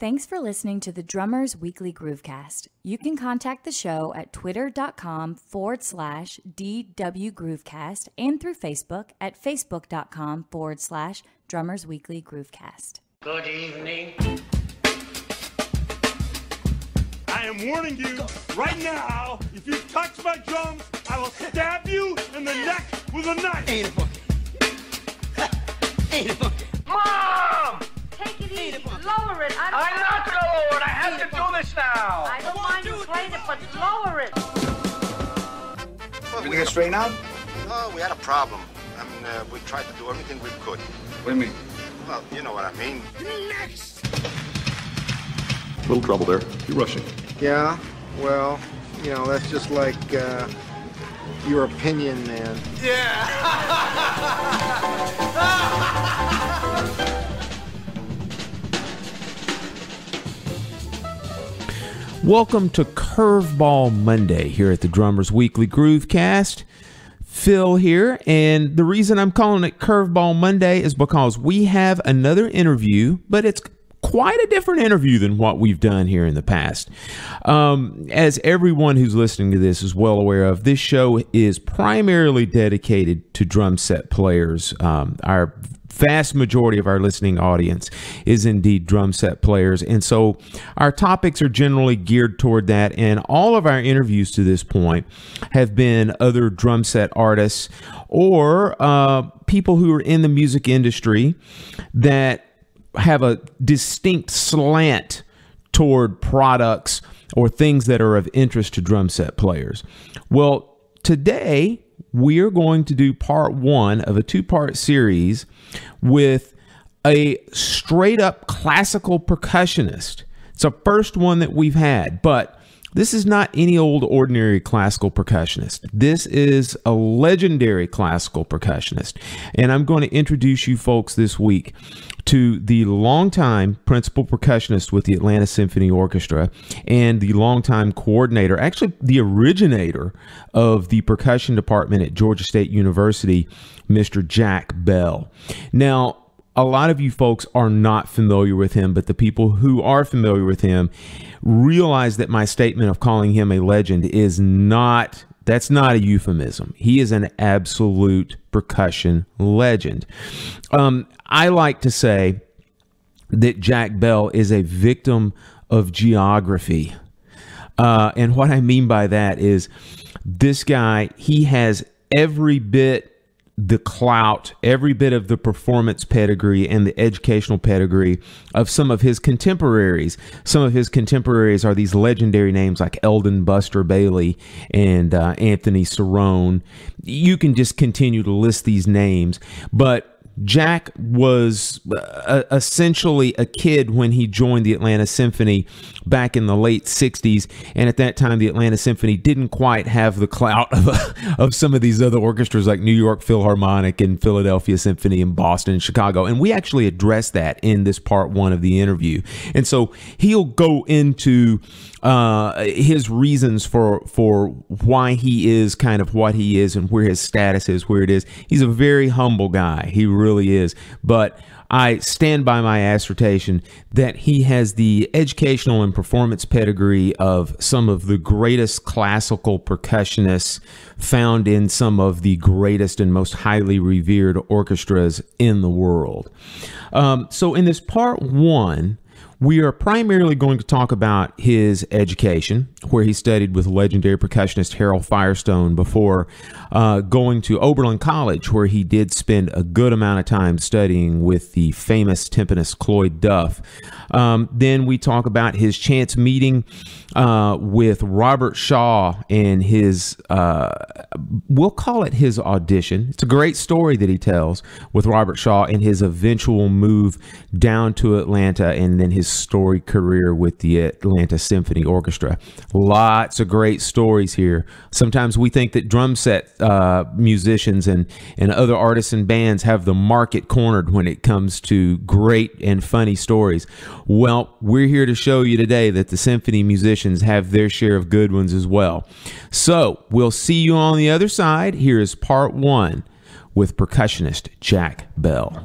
Thanks for listening to the Drummer's Weekly Groovecast. You can contact the show at twitter.com/DW Groovecast and through Facebook at facebook.com/Drummer's Weekly Groovecast. Good evening. I am warning you right now, if you touch my drums, I will stab you in the neck with a knife. Ain't a fucking. Ain't a fucking. Mom! Take it easy. Lower it. I'm not going to lower it. I have to do this now. I don't mind you playing it, but lower it. Everything is straight out? No, we had a problem. I mean, we tried to do everything we could. What do you mean? Well, you know what I mean. Next! Little trouble there. You're rushing. Yeah, well, you know, that's just like your opinion, man. Yeah! Welcome to Curveball Monday here at the Drummer's Weekly Groovecast. Phil here, and the reason I'm calling it Curveball Monday is because we have another interview, but it's quite a different interview than what we've done here in the past. As everyone who's listening to this is well aware of, this show is primarily dedicated to drum set players. Our vast majority of our listening audience is indeed drum set players, and so our topics are generally geared toward that, and all of our interviews to this point have been other drum set artists or people who are in the music industry that have a distinct slant toward products or things that are of interest to drum set players. Well, today we are going to do part one of a two-part series with a straight-up classical percussionist. It's the first one that we've had, but this is not any old ordinary classical percussionist. This is a legendary classical percussionist, and I'm going to introduce you folks this week to the longtime principal percussionist with the Atlanta Symphony Orchestra and the longtime coordinator, actually the originator of the percussion department at Georgia State University, Mr. Jack Bell. Now, a lot of you folks are not familiar with him, but the people who are familiar with him realize that my statement of calling him a legend is not, that's not a euphemism. He is an absolute percussion legend. I like to say that Jack Bell is a victim of geography. And what I mean by that is this guy, he has every bit the clout, every bit of the performance pedigree and the educational pedigree of some of his contemporaries. Some of his contemporaries are these legendary names like Eldon Buster Bailey and Anthony Cerrone. You can just continue to list these names, but Jack was essentially a kid when he joined the Atlanta Symphony back in the late 60s, and at that time the Atlanta Symphony didn't quite have the clout of some of these other orchestras like New York Philharmonic and Philadelphia Symphony and Boston and Chicago, and we actually addressed that in this part one of the interview. And so he'll go into his reasons for why he is kind of what he is and where his status is, where it is. He's a very humble guy. He really is. But I stand by my assertion that he has the educational and performance pedigree of some of the greatest classical percussionists found in some of the greatest and most highly revered orchestras in the world. So in this part one, we are primarily going to talk about his education, where he studied with legendary percussionist Harold Firestone before going to Oberlin College, where he did spend a good amount of time studying with the famous timpanist Cloyd Duff. Then we talk about his chance meeting with Robert Shaw and his, we'll call it his audition. It's a great story that he tells with Robert Shaw and his eventual move down to Atlanta and then his storied career with the Atlanta Symphony Orchestra. Lots of great stories here. Sometimes we think that drum set musicians and other artists and bands have the market cornered when it comes to great and funny stories. Well, we're here to show you today that the symphony musicians have their share of good ones as well. So we'll see you on the other side. Here is part one with percussionist Jack Bell.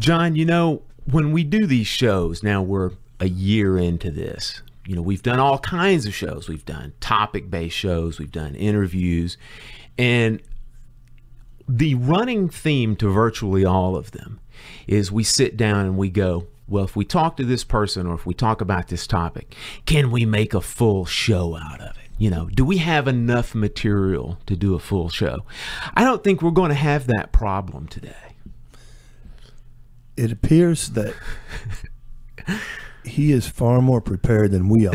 John, you know, when we do these shows, now we're a year into this, you know, we've done all kinds of shows. We've done topic-based shows, we've done interviews, and the running theme to virtually all of them is we sit down and we go, well, if we talk to this person or if we talk about this topic, can we make a full show out of it? You know, do we have enough material to do a full show? I don't think we're going to have that problem today. It appears that he is far more prepared than we are.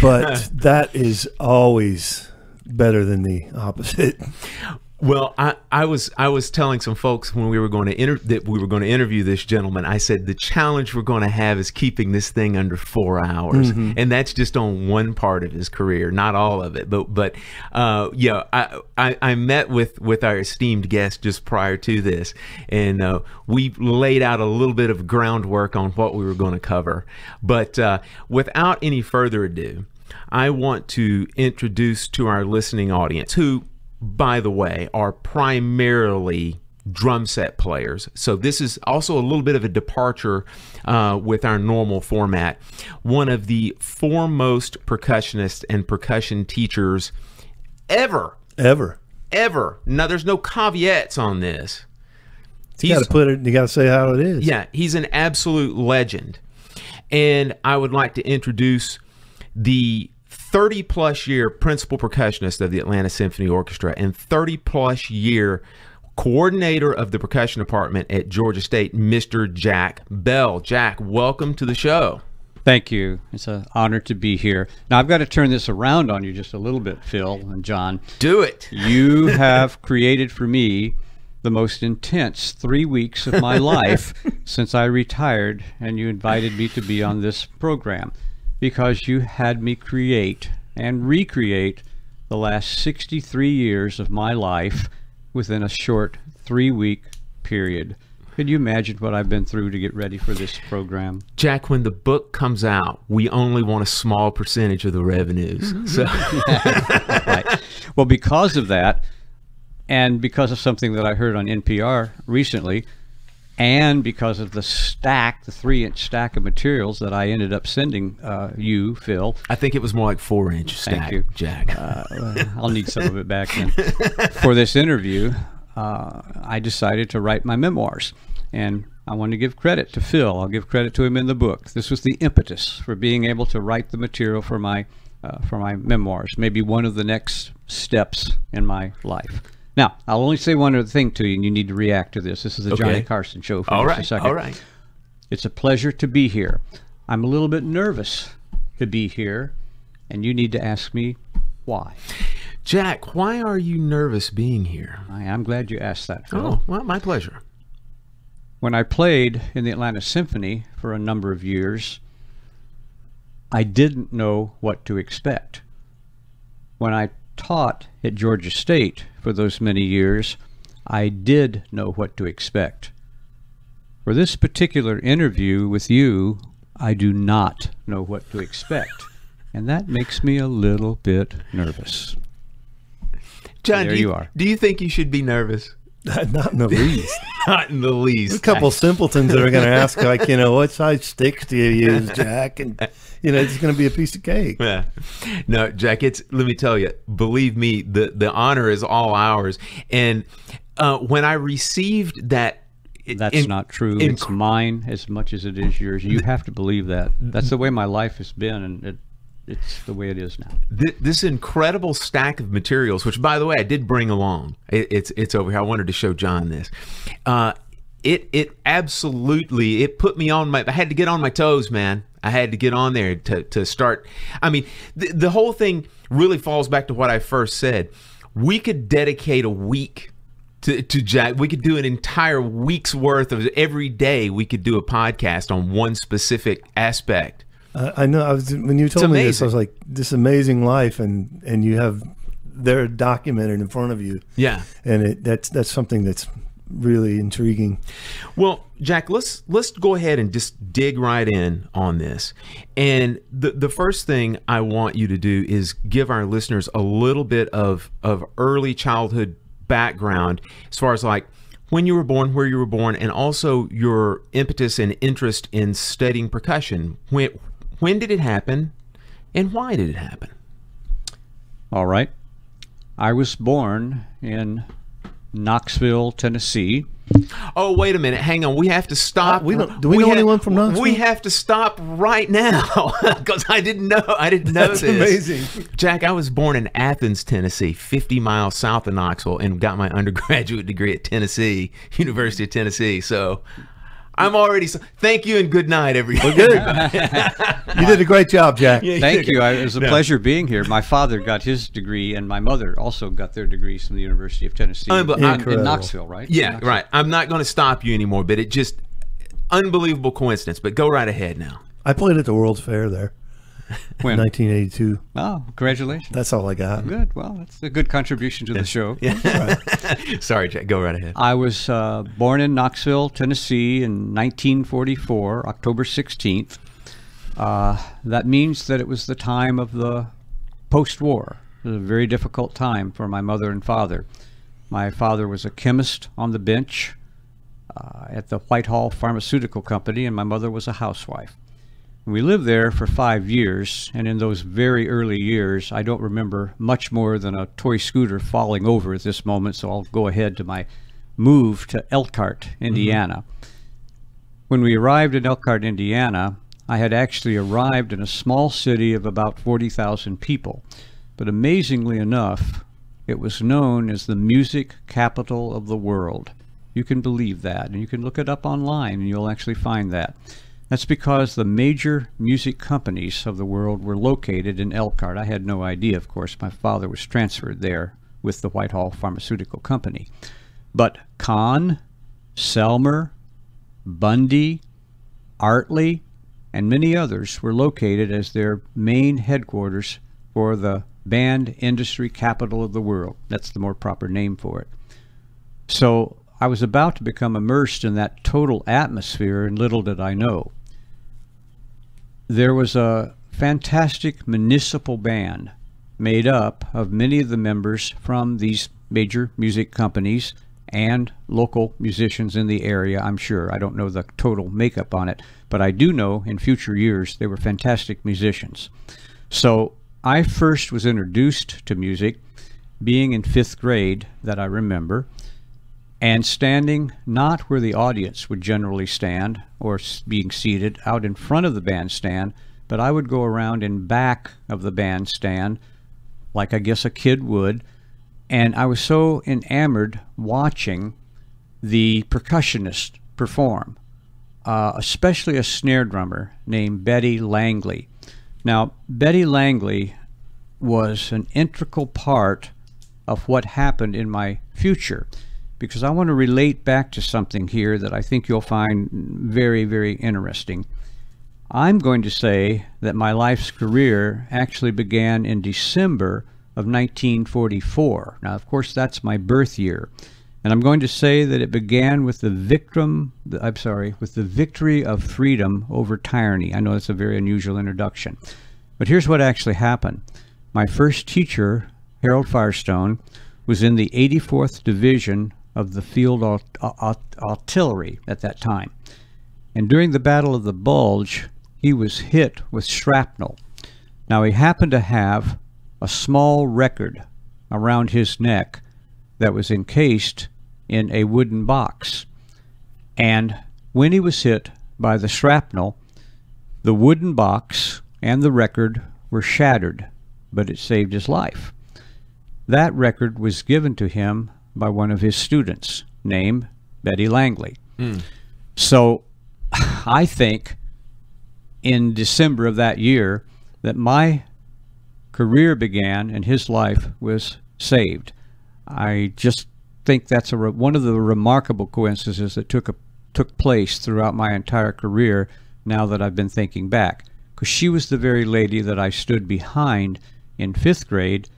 But that is always better than the opposite. Well, I was telling some folks when we were going to interview this gentleman, I said the challenge we're going to have is keeping this thing under 4 hours. Mm-hmm. And that's just on one part of his career, not all of it. But yeah, I met with our esteemed guest just prior to this, and we laid out a little bit of groundwork on what we were going to cover. But without any further ado, I want to introduce to our listening audience, who, by the way, are primarily drum set players. So this is also a little bit of a departure with our normal format. One of the foremost percussionists and percussion teachers ever. Ever. Now, there's no caveats on this. You got to put it, you got to say how it is. Yeah, he's an absolute legend. And I would like to introduce the 30-plus year principal percussionist of the Atlanta Symphony Orchestra and 30-plus year coordinator of the percussion department at Georgia State, Mr. Jack Bell. Jack, welcome to the show. Thank you. It's an honor to be here. Now, I've got to turn this around on you just a little bit, Phil and John. Do it. You have created for me the most intense 3 weeks of my life since I retired, and you invited me to be on this program, because you had me create and recreate the last 63 years of my life within a short 3-week period. Could you imagine what I've been through to get ready for this program? Jack, when the book comes out, we only want a small percentage of the revenues. So. Right. Well, because of that, and because of something that I heard on NPR recently, and because of the stack, the 3-inch stack of materials that I ended up sending you, Phil. I think it was more like 4-inch stack. Thank you, Jack. I'll need some of it back then. For this interview, I decided to write my memoirs, and I want to give credit to Phil. I'll give credit to him in the book. This was the impetus for being able to write the material for my memoirs, maybe one of the next steps in my life. Now, I'll only say one other thing to you, and you need to react to this. This is the okay. Johnny Carson Show for just a second. All right. It's a pleasure to be here. I'm a little bit nervous to be here, and you need to ask me why. Jack, why are you nervous being here? I'm glad you asked that, Phil. Oh, well, my pleasure. When I played in the Atlanta Symphony for a number of years, I didn't know what to expect. When I taught at Georgia State for those many years, I did know what to expect. For this particular interview with you, I do not know what to expect, and that makes me a little bit nervous. John, do you think you should be nervous? Not in the least. Not in the least. A couple simpletons that are going to ask, like, you know, what size sticks do you use, Jack? And, you know, it's going to be a piece of cake. Yeah. No, Jack, it's, let me tell you, believe me, the honor is all ours. And when I received that, that's not true. It's mine as much as it is yours. You have to believe that. That's the way my life has been, and it's the way it is now. This incredible stack of materials, which, by the way, I did bring along. It's over here. I wanted to show John this. It absolutely, it put me on my, I had to get on my toes, man. I had to get on there to start. I mean, the whole thing really falls back to what I first said. We could dedicate a week to Jack. We could do an entire week's worth of every day. We could do a podcast on one specific aspect. I know. When you told me this, I was like, "This amazing life," and you have, they're documented in front of you. Yeah, and that's something that's really intriguing. Well, Jack, let's go ahead and just dig right in on this. And the first thing I want you to do is give our listeners a little bit of early childhood background as far as like when you were born, where you were born, and also your impetus and interest in studying percussion. When did it happen, and why did it happen? All right. I was born in Knoxville, Tennessee. Oh, wait a minute. Hang on. We have to stop. Do we know anyone from Knoxville? We have to stop right now because I didn't know. That's amazing. Jack, I was born in Athens, Tennessee, 50 miles south of Knoxville, and got my undergraduate degree at Tennessee, University of Tennessee. So I'm already. Thank you and good night, everybody. You did a great job, Jack. Yeah, thank you. It was a pleasure being here. My father got his degree, and my mother also got their degrees from the University of Tennessee in Knoxville, right? Yeah, Knoxville. Right. I'm not going to stop you anymore, but it just unbelievable coincidence. But go right ahead now. I played at the World's Fair there. When? 1982. Oh, congratulations. That's all I got. Good. Well, that's a good contribution to the show. Yeah. Right. Sorry, Jack. Go right ahead. I was born in Knoxville, Tennessee in 1944, October 16th. That means that it was the time of the post-war. It was a very difficult time for my mother and father. My father was a chemist on the bench at the Whitehall Pharmaceutical Company, and my mother was a housewife. We lived there for 5 years, and in those very early years, I don't remember much more than a toy scooter falling over at this moment, so I'll go ahead to my move to Elkhart, Indiana. Mm-hmm. When we arrived in Elkhart, Indiana, I had actually arrived in a small city of about 40,000 people, but amazingly enough, it was known as the music capital of the world. You can believe that, and you can look it up online, and you'll actually find that. That's because the major music companies of the world were located in Elkhart. I had no idea, of course. My father was transferred there with the Whitehall Pharmaceutical Company. But Conn, Selmer, Bundy, Artley, and many others were located as their main headquarters for the band industry capital of the world. That's the more proper name for it. So I was about to become immersed in that total atmosphere, and little did I know. There was a fantastic municipal band made up of many of the members from these major music companies and local musicians in the area, I'm sure. I don't know the total makeup on it, but I do know in future years they were fantastic musicians. So I first was introduced to music being in 5th grade, that I remember, and standing not where the audience would generally stand or being seated out in front of the bandstand, but I would go around in back of the bandstand like I guess a kid would, and I was so enamored watching the percussionist perform, especially a snare drummer named Betty Langley. Now, Betty Langley was an integral part of what happened in my future, because I want to relate back to something here that I think you'll find very, very interesting. I'm going to say that my life's career actually began in December of 1944. Now, of course, that's my birth year. And I'm going to say that it began with the victory of freedom over tyranny. I know that's a very unusual introduction, but here's what actually happened. My first teacher, Harold Firestone, was in the 84th Division of the Field Artillery at that time. And during the Battle of the Bulge, he was hit with shrapnel. Now, he happened to have a small record around his neck that was encased in a wooden box. And when he was hit by the shrapnel, the wooden box and the record were shattered, but it saved his life. That record was given to him by one of his students named Betty Langley. Mm. So I think in December of that year that my career began and his life was saved. I just think that's one of the remarkable coincidences that took place throughout my entire career now that I've been thinking back, because she was the very lady that I stood behind in 5th grade,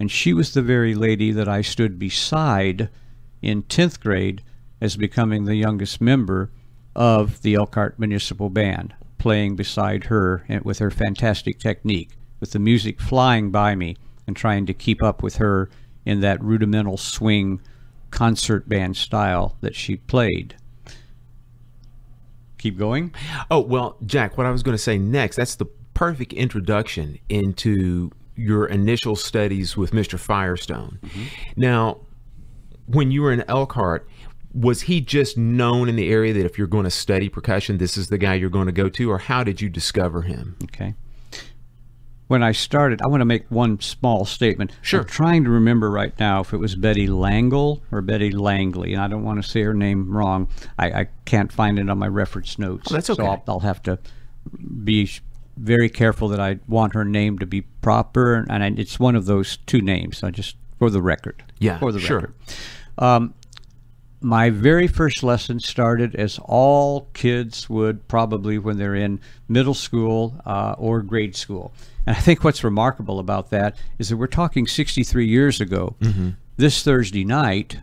and she was the very lady that I stood beside in 10th grade as becoming the youngest member of the Elkhart Municipal Band, playing beside her and with her fantastic technique, with the music flying by me and trying to keep up with her in that rudimental swing concert band style that she played. Keep going. Oh, well, Jack, what I was going to say next, that's the perfect introduction into your initial studies with Mr. Firestone. Mm-hmm. Now, when you were in Elkhart, was he just known in the area that if you're going to study percussion, this is the guy you're going to go to, or how did you discover him? Okay. When I started, I want to make one small statement. Sure. I'm trying to remember right now if it was Betty Langle or Betty Langley, and I don't want to say her name wrong. I can't find it on my reference notes. Oh, that's okay. So I'll have to be very careful that I want her name to be proper, and it's one of those two names. I just, for the record. Yeah, for the record. My very first lesson started as all kids would probably when they're in middle school or grade school. And I think what's remarkable about that is that we're talking 63 years ago. Mm-hmm. This Thursday night,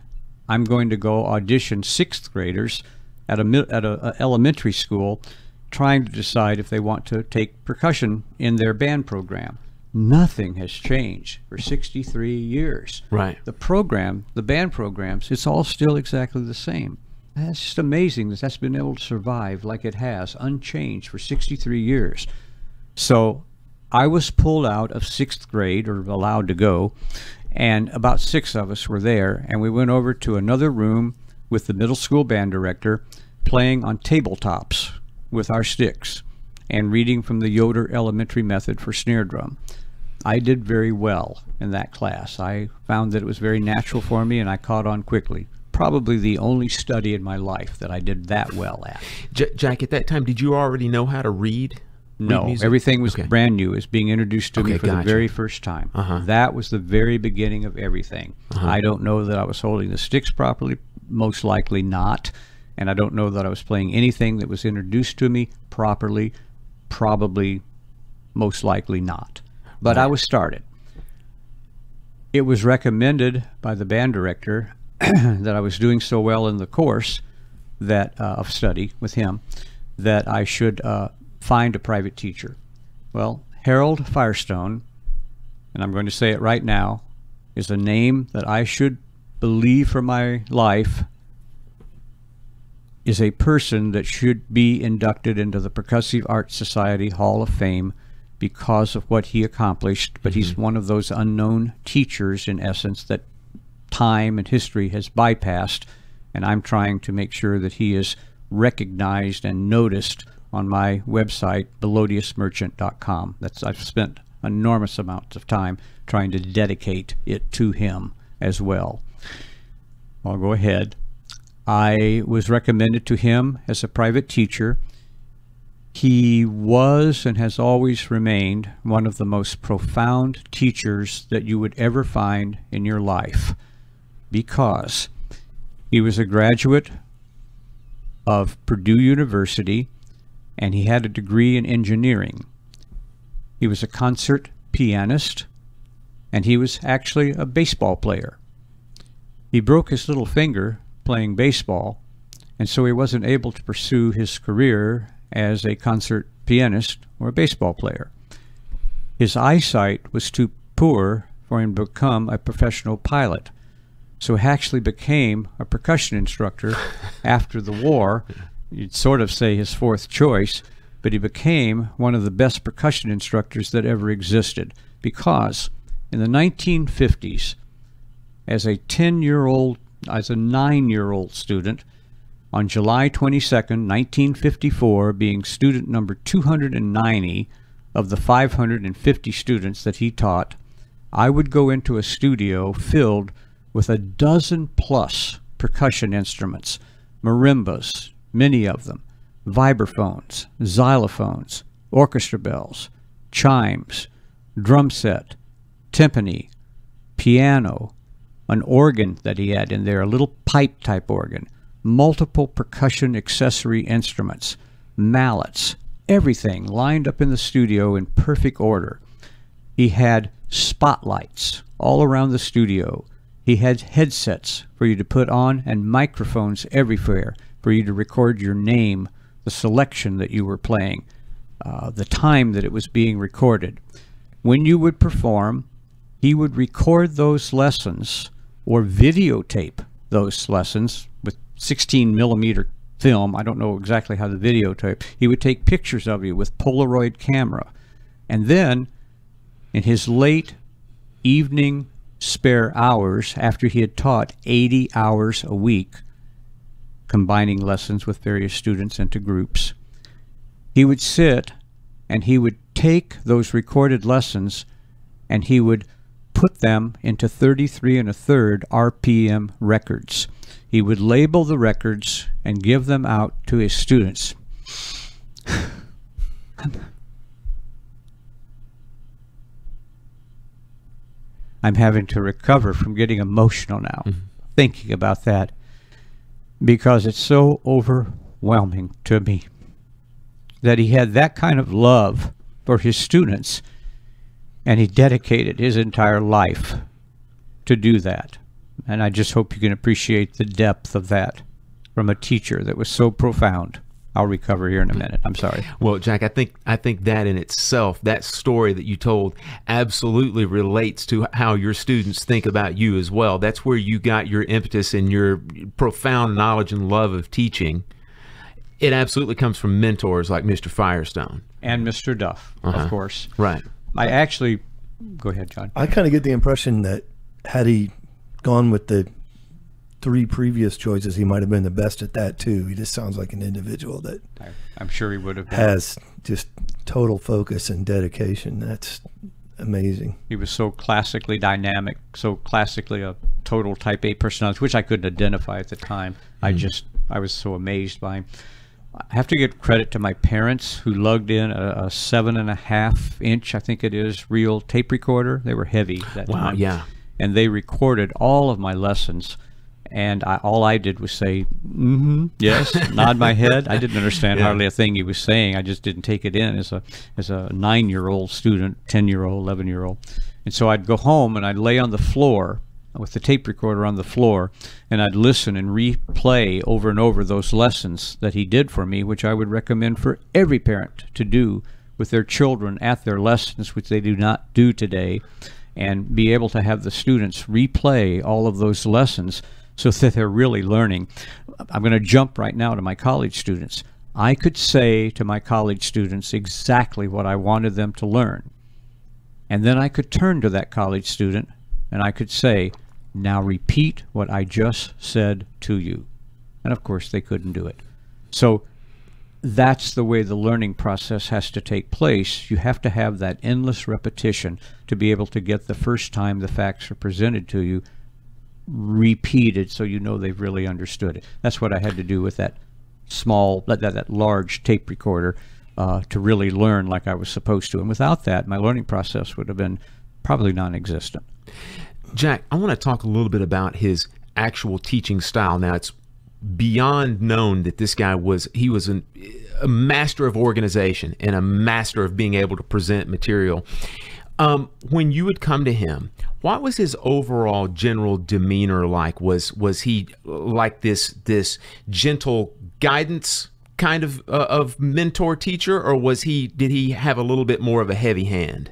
I'm going to go audition sixth graders at a elementary school trying to decide if they want to take percussion in their band program. Nothing has changed for 63 years. Right. The program, the band programs, it's all still exactly the same. That's just amazing that that's been able to survive like it has, unchanged for 63 years. So I was pulled out of sixth grade, or allowed to go, and about six of us were there, and we went over to another room with the middle school band director playing on tabletops with our sticks and reading from the Yoder Elementary Method for snare drum. I did very well in that class. I found that it was very natural for me, and I caught on quickly. Probably the only study in my life that I did that well at. Jack, at that time, did you already know how to read? No, everything was brand new. It was being introduced to me for the very first time. That was the very beginning of everything. I don't know that I was holding the sticks properly, most likely not, and I don't know that I was playing anything that was introduced to me properly, probably most likely not. But I was started. It was recommended by the band director that I was doing so well in the course that of study with him that I should find a private teacher. Well, Harold Firestone, and I'm going to say it right now, is a name that I should believe for my life is a person that should be inducted into the Percussive Arts Society Hall of Fame because of what he accomplished, but he's one of those unknown teachers, in essence, that time and history has bypassed, and I'm trying to make sure that he is recognized and noticed on my website, melodiousmerchant.com. I've spent enormous amounts of time trying to dedicate it to him as well. I'll go ahead. I was recommended to him as a private teacher. He was and has always remained one of the most profound teachers that you would ever find in your life, because he was a graduate of Purdue University and he had a degree in engineering. He was a concert pianist and he was actually a baseball player. He broke his little finger playing baseball, and so he wasn't able to pursue his career as a concert pianist or a baseball player. His eyesight was too poor for him to become a professional pilot, so he actually became a percussion instructor after the war. You'd sort of say his fourth choice, but he became one of the best percussion instructors that ever existed, because in the 1950s, as a 10-year-old, as a 9-year-old student, on July 22nd, 1954, being student number 290 of the 550 students that he taught, I would go into a studio filled with a dozen plus percussion instruments, marimbas, many of them, vibraphones, xylophones, orchestra bells, chimes, drum set, timpani, piano, an organ that he had in there, a little pipe-type organ, multiple percussion accessory instruments, mallets, everything lined up in the studio in perfect order. He had spotlights all around the studio. He had headsets for you to put on and microphones everywhere for you to record your name, the selection that you were playing, the time that it was being recorded. When you would perform, he would record those lessons or videotape those lessons with 16mm film. I don't know exactly how to videotape. He would take pictures of you with Polaroid camera. And then in his late evening spare hours, after he had taught 80 hours a week, combining lessons with various students into groups, he would sit and he would take those recorded lessons and he would put them into 33 1/3 RPM records. He would label the records and give them out to his students. I'm having to recover from getting emotional now, thinking about that, because it's so overwhelming to me that he had that kind of love for his students, and he dedicated his entire life to do that. And I just hope you can appreciate the depth of that from a teacher that was so profound. I'll recover here in a minute. I'm sorry. Well, Jack, I think that in itself, that story that you told absolutely relates to how your students think about you as well. That's where you got your impetus and your profound knowledge and love of teaching. It absolutely comes from mentors like Mr. Firestone. And Mr. Duff, of course. Right. I actually, go ahead, John. I kind of get the impression that had he gone with the three previous choices, he might have been the best at that too. He just sounds like an individual that I'm sure he would have been. Has just total focus and dedication. That's amazing. He was so classically dynamic, so classically a total type A personality, which I couldn't identify at the time. I was so amazed by him. I have to give credit to my parents, who lugged in a 7.5-inch, I think it is, reel tape recorder. They were heavy that time. Yeah. And they recorded all of my lessons. And all I did was say, yes, nod my head. I didn't understand hardly a thing he was saying. I just didn't take it in as a 9-year-old student, 10-year-old, 11-year-old. And so I'd go home and I'd lay on the floor with the tape recorder on the floor, and I'd listen and replay over and over those lessons that he did for me, which I would recommend for every parent to do with their children at their lessons, which they do not do today, and be able to have the students replay all of those lessons so that they're really learning. I'm going to jump right now to my college students. I could say to my college students exactly what I wanted them to learn. And then I could turn to that college student and I could say, now repeat what I just said to you. And of course they couldn't do it. So that's the way the learning process has to take place. You have to have that endless repetition to be able to get the first time the facts are presented to you repeated, so you know they've really understood it. That's what I had to do with that small, that large tape recorder to really learn like I was supposed to. And without that, my learning process would have been probably non-existent. Jack, I want to talk a little bit about his actual teaching style. Now, it's beyond known that this guy was, he was a master of organization and a master of being able to present material. When you would come to him, what was his overall general demeanor like? Was he like this gentle guidance kind of mentor teacher, or was he, did he have a little bit more of a heavy hand?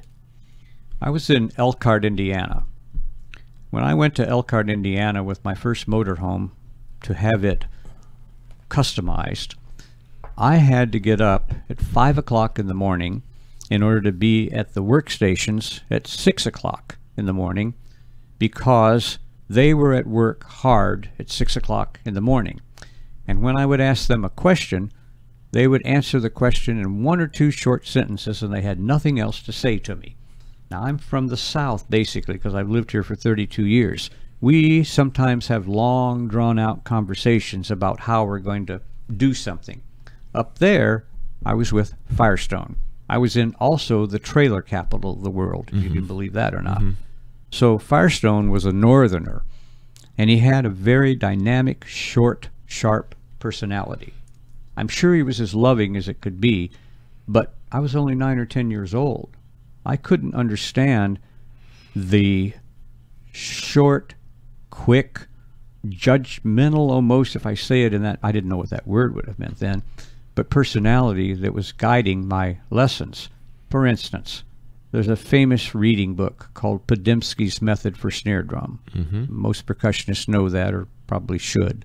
I was in Elkhart, Indiana. When I went to Elkhart, Indiana with my first motorhome to have it customized, I had to get up at 5 o'clock in the morning in order to be at the workstations at 6 o'clock in the morning, because they were at work hard at 6 o'clock in the morning. And when I would ask them a question, they would answer the question in 1 or 2 short sentences, and they had nothing else to say to me. Now, I'm from the South, basically, because I've lived here for 32 years. We sometimes have long, drawn-out conversations about how we're going to do something. Up there, I was with Firestone. I was in also the trailer capital of the world, if you can believe that or not. So Firestone was a northerner, and he had a very dynamic, short, sharp personality. I'm sure he was as loving as it could be, but I was only 9 or 10 years old. I couldn't understand the short, quick, judgmental, almost, if I say it in that, I didn't know what that word would have meant then, but personality that was guiding my lessons. For instance, There's a famous reading book called Podemsky's Method for Snare Drum. Mm-hmm. Most percussionists know that, or probably should.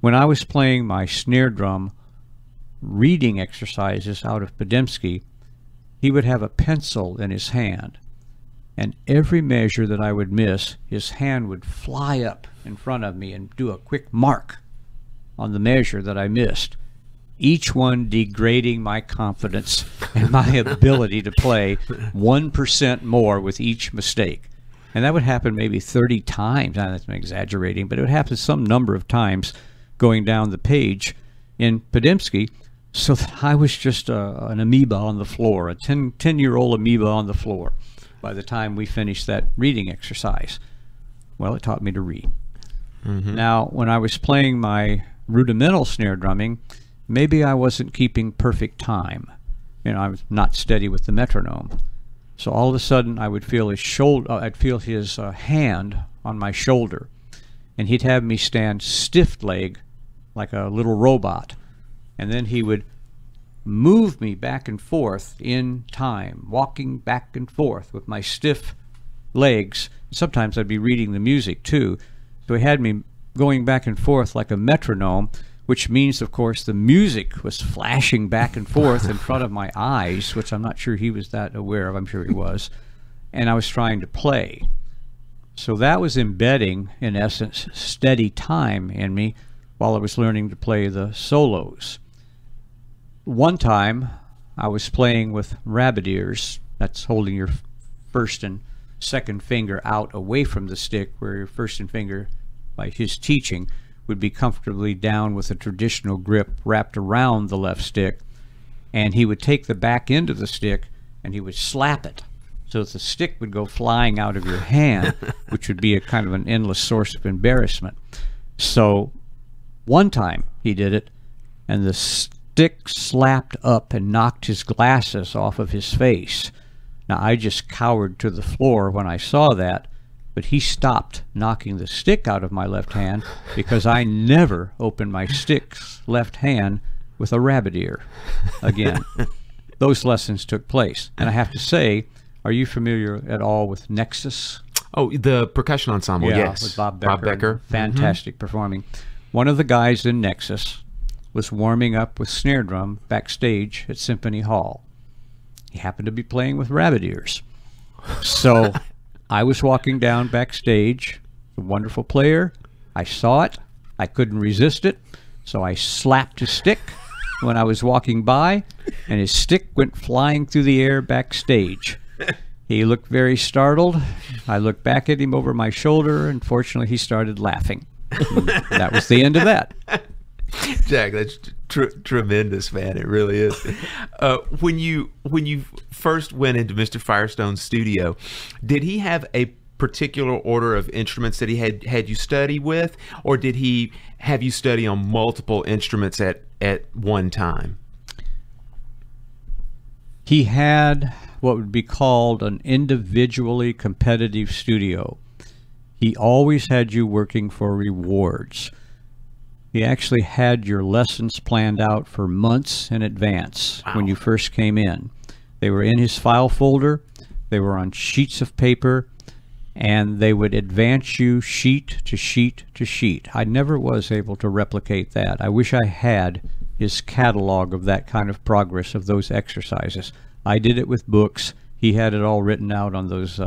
When I was playing my snare drum reading exercises out of Podemsky, he would have a pencil in his hand, and every measure that I would miss, his hand would fly up in front of me and do a quick mark on the measure that I missed, each one degrading my confidence and my ability to play 1% more with each mistake. And that would happen maybe 30 times. Now, that's exaggerating, but it would happen some number of times going down the page in Podemsky, so that I was just an amoeba on the floor, a 10-year-old amoeba on the floor by the time we finished that reading exercise. Well, it taught me to read. Mm-hmm. Now, when I was playing my rudimental snare drumming, maybe I wasn't keeping perfect time. You know, I was not steady with the metronome. So all of a sudden, I would feel his shoulder. I'd feel his hand on my shoulder, and he'd have me stand stiff leg, like a little robot, and then he would move me back and forth in time, walking back and forth with my stiff legs. Sometimes I'd be reading the music too, so he had me going back and forth like a metronome, which means, of course, the music was flashing back and forth in front of my eyes, which I'm not sure he was that aware of. I'm sure he was, and I was trying to play. So that was embedding, in essence, steady time in me while I was learning to play the solos. One time, I was playing with rabbit ears. That's holding your first and second finger out away from the stick, where your first and finger, by his teaching, would be comfortably down with a traditional grip wrapped around the left stick. And he would take the back end of the stick and he would slap it, so that the stick would go flying out of your hand, which would be a kind of an endless source of embarrassment. So one time he did it, and the stick slapped up and knocked his glasses off of his face. Now, I just cowered to the floor when I saw that, but he stopped knocking the stick out of my left hand, because I never opened my stick's left hand with a rabbit ear again. Those lessons took place. And I have to say, are you familiar at all with Nexus? Oh, the percussion ensemble, yeah, yes. With Bob Becker. Fantastic performing. One of the guys in Nexus was warming up with snare drum backstage at Symphony Hall. He happened to be playing with rabbit ears. So I was walking down backstage, a wonderful player. I saw it. I couldn't resist it. So I slapped his stick when I was walking by, and his stick went flying through the air backstage. He looked very startled. I looked back at him over my shoulder, and fortunately he started laughing. That was the end of that. Jack, that's tremendous, man. It really is. When you first went into Mr. Firestone's studio, did he have a particular order of instruments that he had you study with, or did he have you study on multiple instruments at one time? He had what would be called an individually competitive studio. He always had you working for rewards. He actually had your lessons planned out for months in advance. Wow. When you first came in, they were in his file folder, they were on sheets of paper, and they would advance you sheet to sheet to sheet. I never was able to replicate that. I wish I had his catalog of that kind of progress of those exercises. I did it with books. He had it all written out on those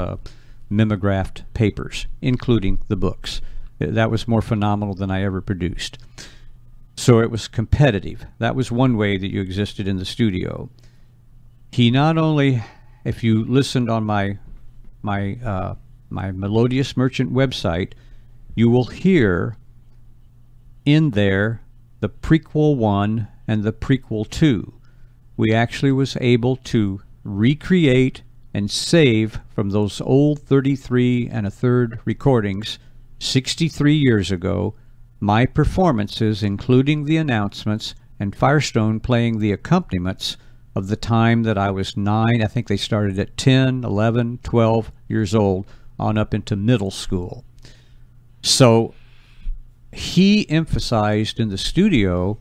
mimeographed papers, including the books. That was more phenomenal than I ever produced. So it was competitive. That was one way that you existed in the studio. He not only, if you listened on my Melodious Merchant website, you will hear in there the prequel 1 and the prequel 2. We actually was able to recreate and save from those old 33 1/3 recordings 63 years ago, my performances, including the announcements, and Firestone playing the accompaniments of the time that I was 9. I think they started at 10, 11, 12 years old, on up into middle school. So he emphasized in the studio,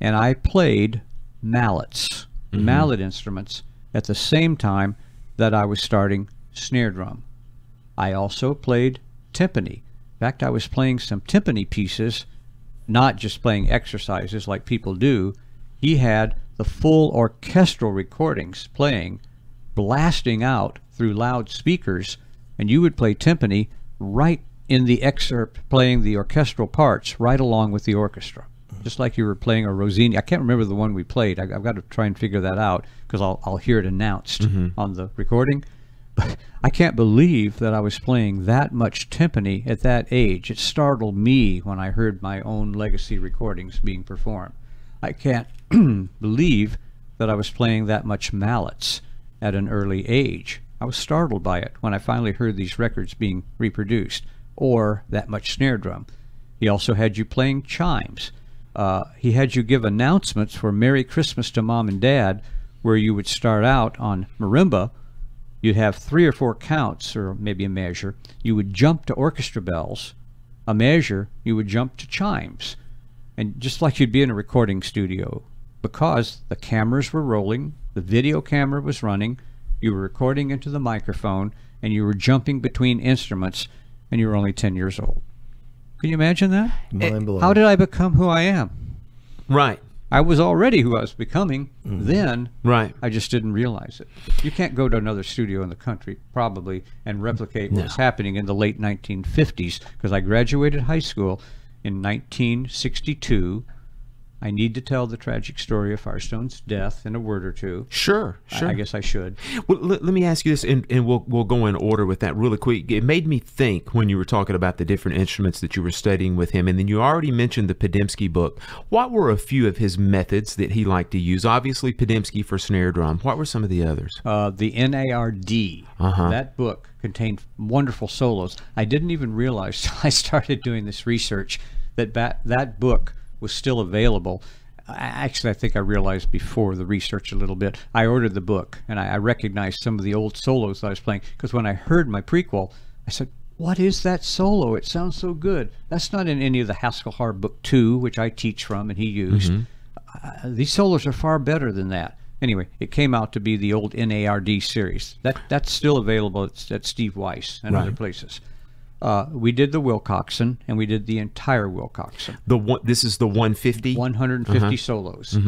and I played mallets, mm-hmm. mallet instruments, at the same time that I was starting snare drum. I also played timpani. In fact, I was playing some timpani pieces, not just playing exercises like people do. He had the full orchestral recordings playing, blasting out through loudspeakers, and you would play timpani right in the excerpt, playing the orchestral parts right along with the orchestra, just like you were playing a Rossini. I can't remember the one we played. I've got to try and figure that out, because I'll hear it announced on the recording. But I can't believe that I was playing that much timpani at that age. It startled me when I heard my own legacy recordings being performed. I can't believe that I was playing that much mallets at an early age. I was startled by it when I finally heard these records being reproduced, or that much snare drum. He also had you playing chimes. He had you give announcements for Merry Christmas to Mom and Dad, where you would start out on marimba. You'd have 3 or 4 counts, or maybe a measure. You would jump to orchestra bells. A measure, you would jump to chimes. And just like you'd be in a recording studio, because the cameras were rolling, the video camera was running, you were recording into the microphone, and you were jumping between instruments, and you were only 10 years old. Can you imagine that? How did I become who I am? Right. I was already who I was becoming then. Right. I just didn't realize it. You can't go to another studio in the country, probably, and replicate what was happening in the late 1950s, because I graduated high school in 1962. I need to tell the tragic story of Firestone's death in a word or two. Sure, sure. I guess I should. Well, let me ask you this, and we'll go in order with that really quick. It made me think when you were talking about the different instruments that you were studying with him, and then you already mentioned the Podemsky book. What were a few of his methods that he liked to use? Obviously, Podemsky for snare drum. What were some of the others? The NARD. That book contained wonderful solos. I didn't even realize till I started doing this research that that book was still available. Actually, I think I realized before the research a little bit. I ordered the book, and I recognized some of the old solos that I was playing, because when I heard my prequel, I said, what is that solo? It sounds so good. That's not in any of the Haskell-Harb Book 2, which I teach from and he used. These solos are far better than that. Anyway, it came out to be the old NARD series. That's still available at Steve Weiss and other places. We did the Wilcoxon, and we did the entire Wilcoxon. This is the 150? 150 solos.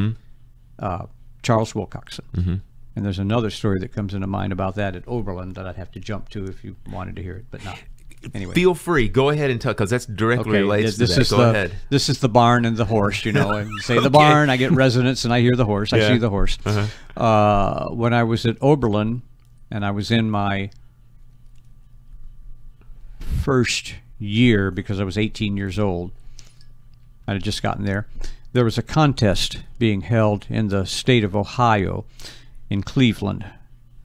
Charles Wilcoxon. And there's another story that comes into mind about that at Oberlin that I'd have to jump to if you wanted to hear it, but not. Anyway. Feel free. Go ahead and tell, because that's directly related to that. Go ahead. This is the barn and the horse, you know. And say the barn, I get resonance, and I hear the horse. I see the horse. When I was at Oberlin, and I was in my first year, because I was 18 years old, I had just gotten there, there was a contest being held in the state of Ohio in Cleveland,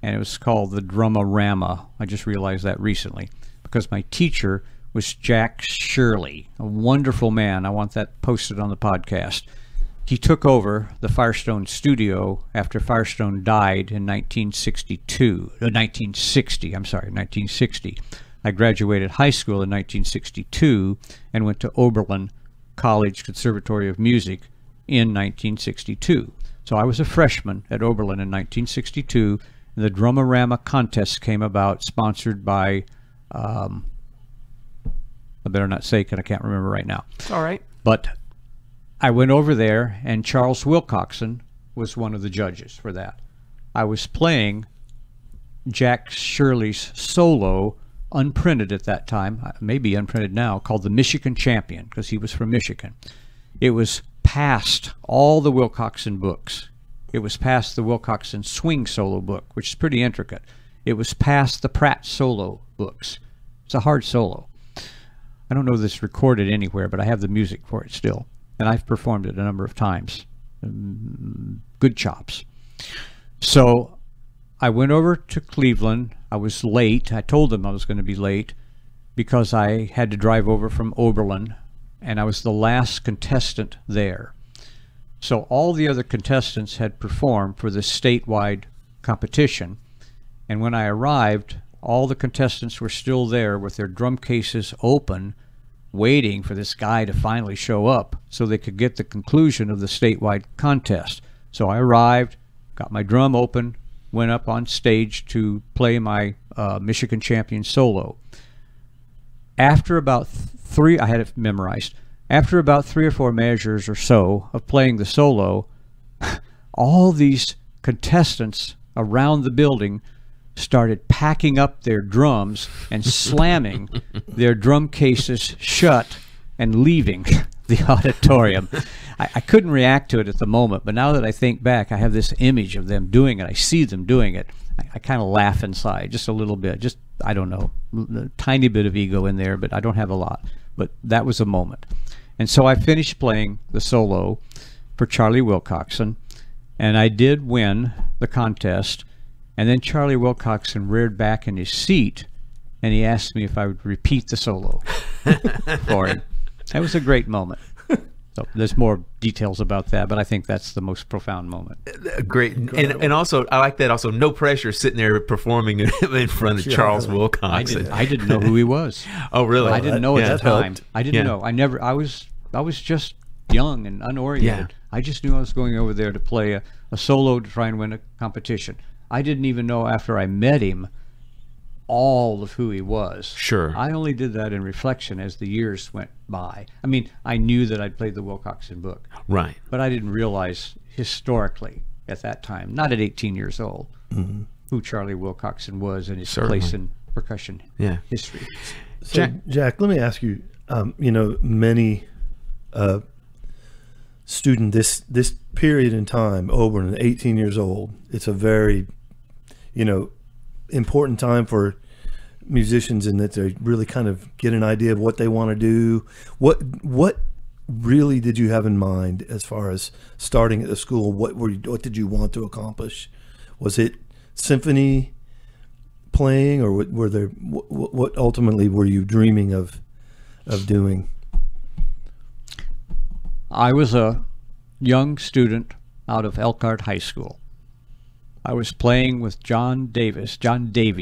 and it was called the Drum-O-Rama. I just realized that recently, because my teacher was Jack Shirley, a wonderful man. I want that posted on the podcast. He took over the Firestone studio after Firestone died in 1960. I graduated high school in 1962 and went to Oberlin Conservatory of Music in 1962. So I was a freshman at Oberlin in 1962, and the Drum-O-Rama contest came about, sponsored by, I better not say because I can't remember right now. All right. But I went over there, and Charles Wilcoxon was one of the judges for that. I was playing Jack Shirley's solo, unprinted at that time, maybe unprinted now, called the Michigan Champion, because he was from Michigan. It was past all the Wilcoxon books. It was past the Wilcoxon swing solo book, which is pretty intricate. It was past the Pratt solo books. It's a hard solo. I don't know if this is recorded anywhere, but I have the music for it still, and I've performed it a number of times. Good chops. So I went over to Cleveland. I was late. I told them I was going to be late because I had to drive over from Oberlin, and I was the last contestant there. So all the other contestants had performed for this statewide competition, and when I arrived, all the contestants were still there with their drum cases open, waiting for this guy to finally show up so they could get the conclusion of the statewide contest. So I arrived, got my drum open, went up on stage to play my Michigan Champion solo. After about three, I had it memorized, after about three or four measures or so of playing the solo, all these contestants around the building started packing up their drums and slamming their drum cases shut and leaving the auditorium. I couldn't react to it at the moment, but now that I think back, I have this image of them doing it. I see them doing it. I kind of laugh inside, just a little bit. Just, I don't know, a tiny bit of ego in there, but I don't have a lot. But that was a moment. And so I finished playing the solo for Charlie Wilcoxon, and I did win the contest. And then Charlie Wilcoxon reared back in his seat, and he asked me if I would repeat the solo for him. That was a great moment. So there's more details about that, but I think that's the most profound moment. Great. And also, I like that also, no pressure sitting there performing in front of Charles Wilcoxon. I didn't know who he was. Oh, really? I didn't know at the time. I didn't know. I was just young and unoriented. Yeah. I just knew I was going over there to play a solo to try and win a competition. I didn't even know after I met him all of who he was. Sure. I only did that in reflection as the years went by. I mean, I knew that I'd played the Wilcoxon book. Right. But I didn't realize historically at that time, not at 18 years old, mm-hmm. who Charlie Wilcoxon was and his place in percussion history. So, Jack, let me ask you, you know, many students this period in time, Oberlin, 18 years old, it's a very, you know, important time for musicians in that they really kind of get an idea of what they want to do. What really did you have in mind as far as starting at the school? What did you want to accomplish? Was it symphony playing, or were there, what ultimately were you dreaming of doing? I was a young student out of Elkhart High School. I was playing with John Davies. I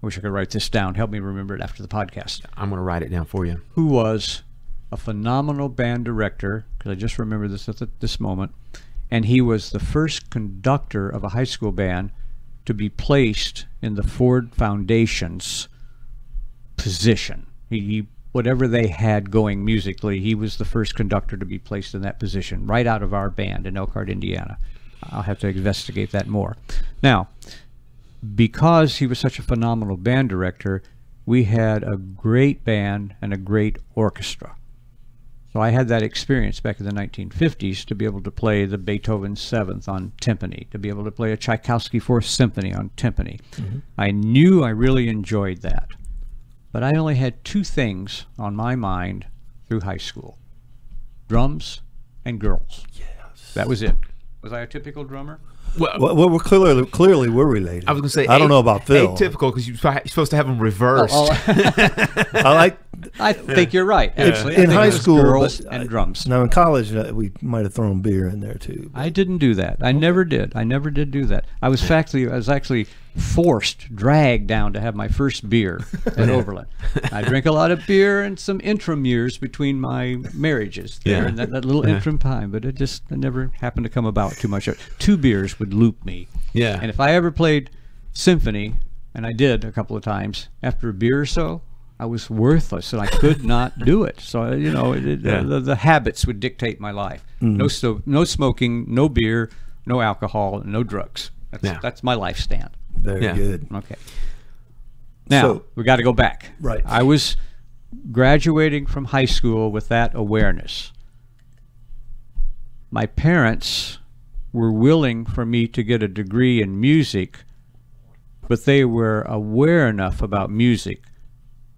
wish I could write this down. Help me remember it after the podcast. I'm going to write it down for you. Who was a phenomenal band director, because I just remember this at this moment, and he was the first conductor of a high school band to be placed in the Ford Foundation's position. He whatever they had going musically, he was the first conductor to be placed in that position, right out of our band in Elkhart, Indiana. I'll have to investigate that more. Now, because he was such a phenomenal band director, we had a great band and a great orchestra. So I had that experience back in the 1950s to be able to play the Beethoven Seventh on timpani, to be able to play a Tchaikovsky Fourth Symphony on timpani. Mm-hmm. I knew I really enjoyed that, but I only had two things on my mind through high school: drums and girls. Yes. That was it. Was I a typical drummer? Well, we're clearly we're related. I was going to say, I don't know about Phil. Atypical, because you're supposed to have them reversed. I think you're right. Actually, in high school, girls and drums. Now in college, we might have thrown beer in there too. But I didn't do that. I never did. I never did do that. I was actually forced, dragged down to have my first beer at Oberlin. I drank a lot of beer and some interim years between my marriages there, and that little interim time, but it never happened to come about too much. Two beers would loop me. Yeah. And if I ever played symphony, and I did a couple of times, after a beer or so, I was worthless and I could not do it. So, you know, the habits would dictate my life. Mm-hmm. No smoking, no beer, no alcohol, no drugs. That's my life stand. Very good. Okay. Now, we got to go back. Right. I was graduating from high school with that awareness. My parents were willing for me to get a degree in music, but they were aware enough about music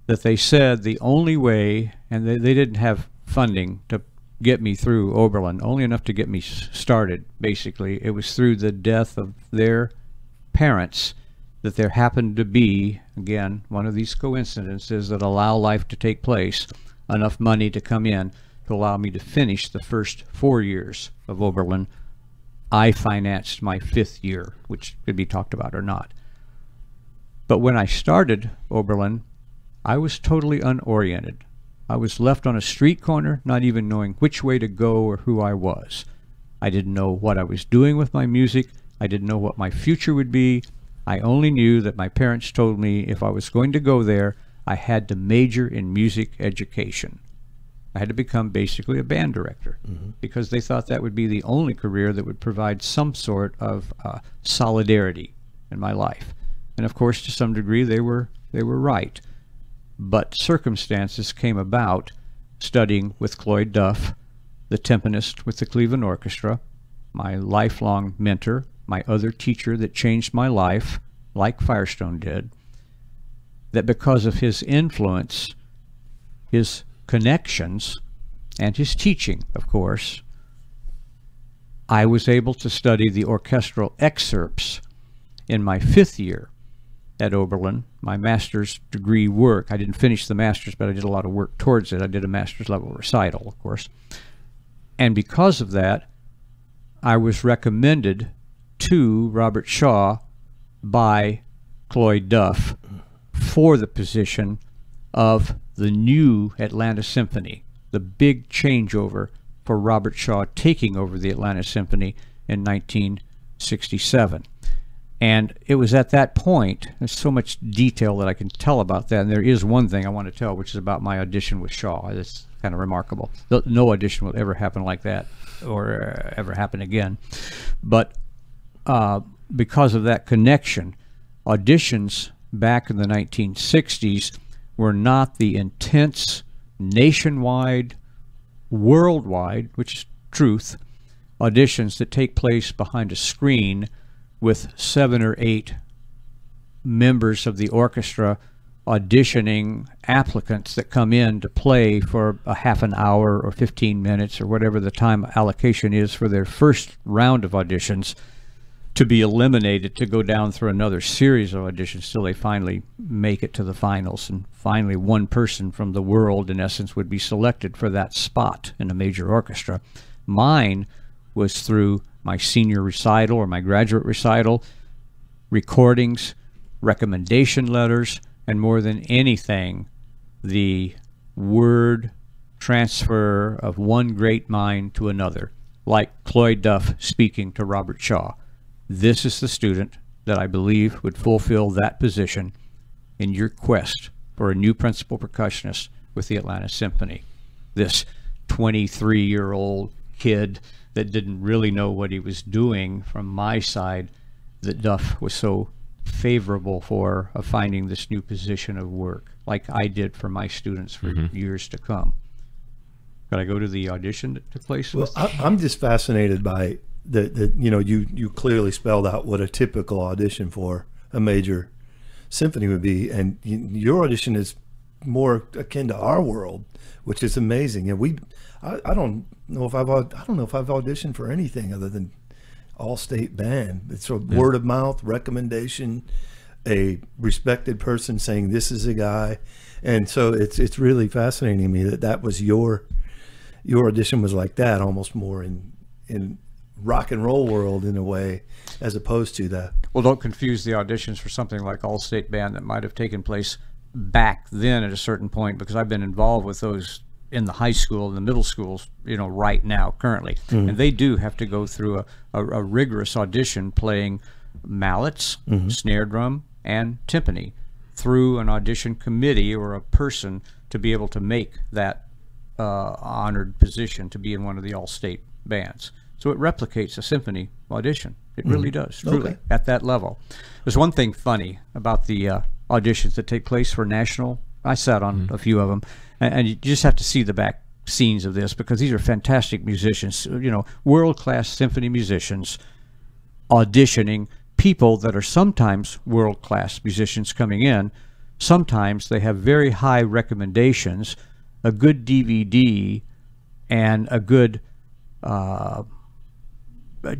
that they said the only way, and they didn't have funding to get me through Oberlin, only enough to get me started, basically. It was through the death of their parents that there happened to be, again, one of these coincidences that allow life to take place, enough money to come in to allow me to finish the first 4 years of Oberlin. I financed my fifth year, which could be talked about or not. But when I started Oberlin, I was totally unoriented. I was left on a street corner, not even knowing which way to go or who I was. I didn't know what I was doing with my music. I didn't know what my future would be. I only knew that my parents told me if I was going to go there, I had to major in music education. I had to become basically a band director, mm-hmm. because they thought that would be the only career that would provide some sort of solidarity in my life. And of course, to some degree, they were right. But circumstances came about studying with Cloyd Duff, the timpanist with the Cleveland Orchestra, my lifelong mentor, my other teacher that changed my life, like Firestone did, that because of his influence, his connections, and his teaching, of course, I was able to study the orchestral excerpts in my fifth year at Oberlin, my master's degree work. I didn't finish the master's, but I did a lot of work towards it. I did a master's level recital, of course. And because of that, I was recommended to Robert Shaw by Cloyd Duff for the position of the new Atlanta Symphony, the big changeover for Robert Shaw taking over the Atlanta Symphony in 1967. And it was at that point, there's so much detail that I can tell about that, and there is one thing I want to tell, which is about my audition with Shaw. It's kind of remarkable. No audition will ever happen like that, or ever happen again. But because of that connection, auditions back in the 1960s were not the intense, nationwide, worldwide, which is truth, auditions that take place behind a screen with 7 or 8 members of the orchestra auditioning applicants that come in to play for a half an hour or 15 minutes or whatever the time allocation is for their first round of auditions, to be eliminated, to go down through another series of auditions till they finally make it to the finals. And finally, one person from the world, in essence, would be selected for that spot in a major orchestra. Mine was through my senior recital or my graduate recital, recordings, recommendation letters, and more than anything, the word transfer of one great mind to another, like Cloyd Duff speaking to Robert Shaw. This is the student that I believe would fulfill that position in your quest for a new principal percussionist with the Atlanta Symphony. This 23-year-old kid that didn't really know what he was doing from my side, that Duff was so favorable for finding this new position of work, like I did for my students for mm-hmm. years to come. Could I go to the audition that took place? Well, I'm just fascinated by that, you know, you clearly spelled out what a typical audition for a major symphony would be, and your audition is more akin to our world, which is amazing. And I don't know if I've auditioned for anything other than all-state band. It's a yeah. word of mouth recommendation, a respected person saying this is a guy, and so it's really fascinating to me that that was your audition was like that, almost more in rock and roll world in a way, as opposed to that. Well, don't confuse the auditions for something like all-state band that might have taken place back then at a certain point, because I've been involved with those in the high school and the middle schools, you know, right now currently, mm-hmm. and they do have to go through a rigorous audition playing mallets, mm-hmm. snare drum, and timpani through an audition committee or a person to be able to make that honored position to be in one of the all-state bands. So it replicates a symphony audition. It really does, truly, okay. at that level. There's one thing funny about the auditions that take place for national. I sat on a few of them, and you just have to see the back scenes of this, because these are fantastic musicians, you know, world-class symphony musicians auditioning people that are sometimes world-class musicians coming in. Sometimes they have very high recommendations, a good DVD, and a good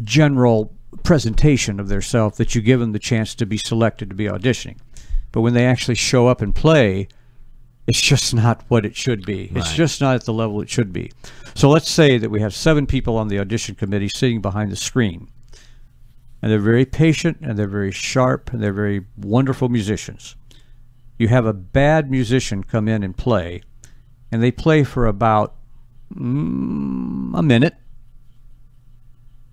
general presentation of theirself that you give them the chance to be selected to be auditioning. But when they actually show up and play, it's just not what it should be. Right. It's just not at the level it should be. So let's say that we have 7 people on the audition committee sitting behind the screen, and they're very patient, and they're very sharp, and they're very wonderful musicians. You have a bad musician come in and play, and they play for about a minute,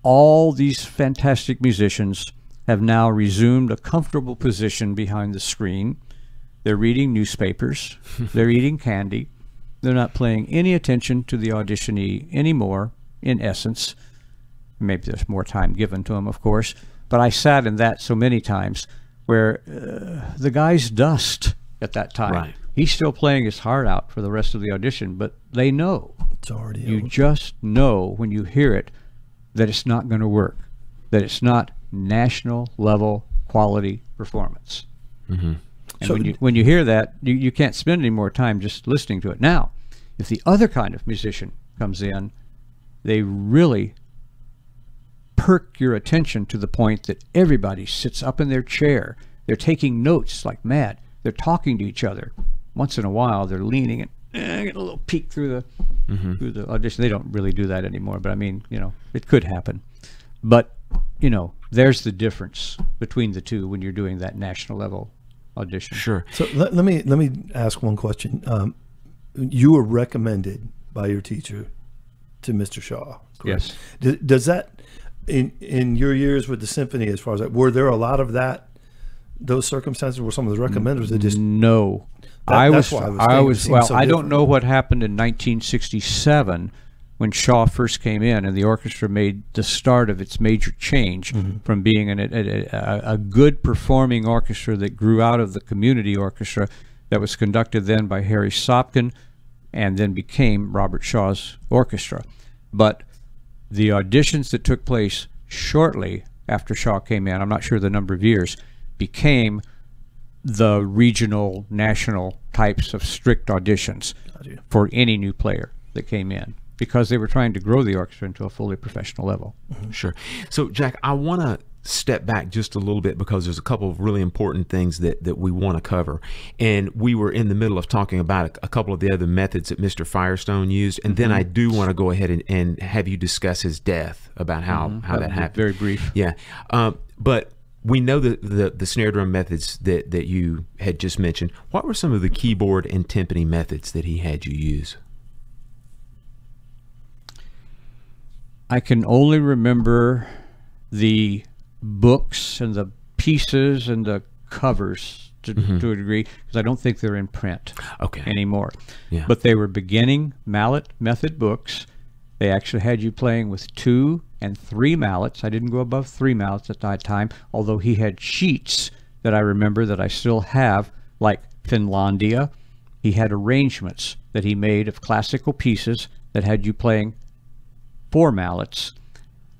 all these fantastic musicians have now resumed a comfortable position behind the screen. They're reading newspapers, they're eating candy, they're not paying any attention to the auditionee anymore, in essence. Maybe there's more time given to them, of course, but I sat in that so many times where the guy's dust at that time. Right. He's still playing his heart out for the rest of the audition, but they know. It's already over. Just know when you hear it that it's not going to work, that it's not national level quality performance. Mm-hmm. And so when you hear that, you can't spend any more time just listening to it. Now, if the other kind of musician comes in, they really perk your attention to the point that everybody sits up in their chair. They're taking notes like mad. They're talking to each other. Once in a while, they're leaning and getting a little peek through the audition. They don't really do that anymore, but I mean, you know, it could happen. But, you know, there's the difference between the two when you're doing that national level audition. Sure. So let me ask one question. You were recommended by your teacher to Mr. Shaw, correct? Yes. Does that, in your years with the symphony, as far as that, were there a lot of that? Those circumstances were some of the recommenders that just no. Well, I don't know what happened in 1967 when Shaw first came in and the orchestra made the start of its major change from being a good performing orchestra that grew out of the community orchestra that was conducted then by Harry Sopkin and then became Robert Shaw's orchestra. But the auditions that took place shortly after Shaw came in, I'm not sure the number of years, became the regional, national types of strict auditions for any new player that came in, because they were trying to grow the orchestra into a fully professional level. Sure. So, Jack, I want to step back just a little bit because there's a couple of really important things that we want to cover. And we were in the middle of talking about a couple of the other methods that Mr. Firestone used. And then I do want to go ahead and have you discuss his death, about how that happened. Very brief. Yeah. But we know the snare drum methods that you had just mentioned. What were some of the keyboard and timpani methods that he had you use? I can only remember the books and the pieces and the covers to a degree, because I don't think they're in print anymore. Yeah. But they were beginning mallet method books. They actually had you playing with 2 and 3 mallets. I didn't go above 3 mallets at that time, although he had sheets that I remember that I still have, like Finlandia. He had arrangements that he made of classical pieces that had you playing 4 mallets.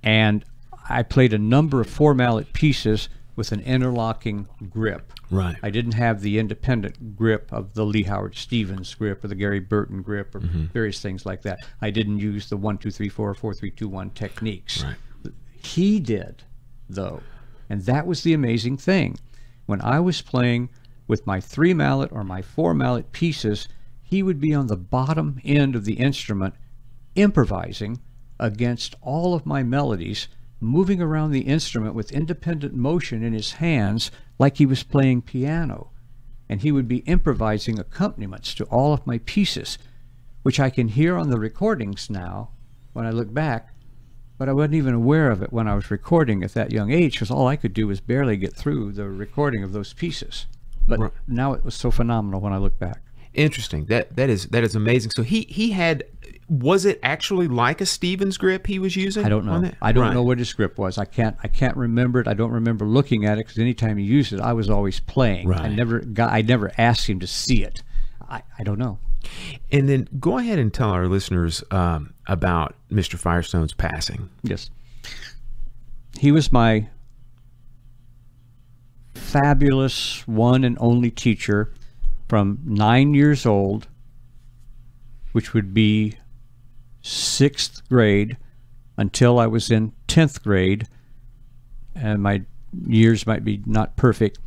And I played a number of 4 mallet pieces with an interlocking grip. Right. I didn't have the independent grip of the Lee Howard Stevens grip or the Gary Burton grip or various things like that. I didn't use the 1-2-3-4 or 4-3-2-1 techniques. Right. He did, though, and that was the amazing thing. When I was playing with my 3 mallet or my 4 mallet pieces, he would be on the bottom end of the instrument improvising against all of my melodies, moving around the instrument with independent motion in his hands like he was playing piano. And he would be improvising accompaniments to all of my pieces, which I can hear on the recordings now when I look back, but I wasn't even aware of it when I was recording at that young age, because all I could do was barely get through the recording of those pieces. But right. Now it was so phenomenal when I look back. Interesting. That is amazing. So he had, was it actually like a Stevens grip he was using? I don't know. I don't know what his grip was. I can't remember it. I don't remember looking at it, because anytime he used it, I was always playing. Right. I never asked him to see it. I don't know. And then go ahead and tell our listeners about Mr. Firestone's passing. Yes. He was my fabulous one and only teacher from 9 years old, which would be 6th grade, until I was in 10th grade, and my years might be not perfect,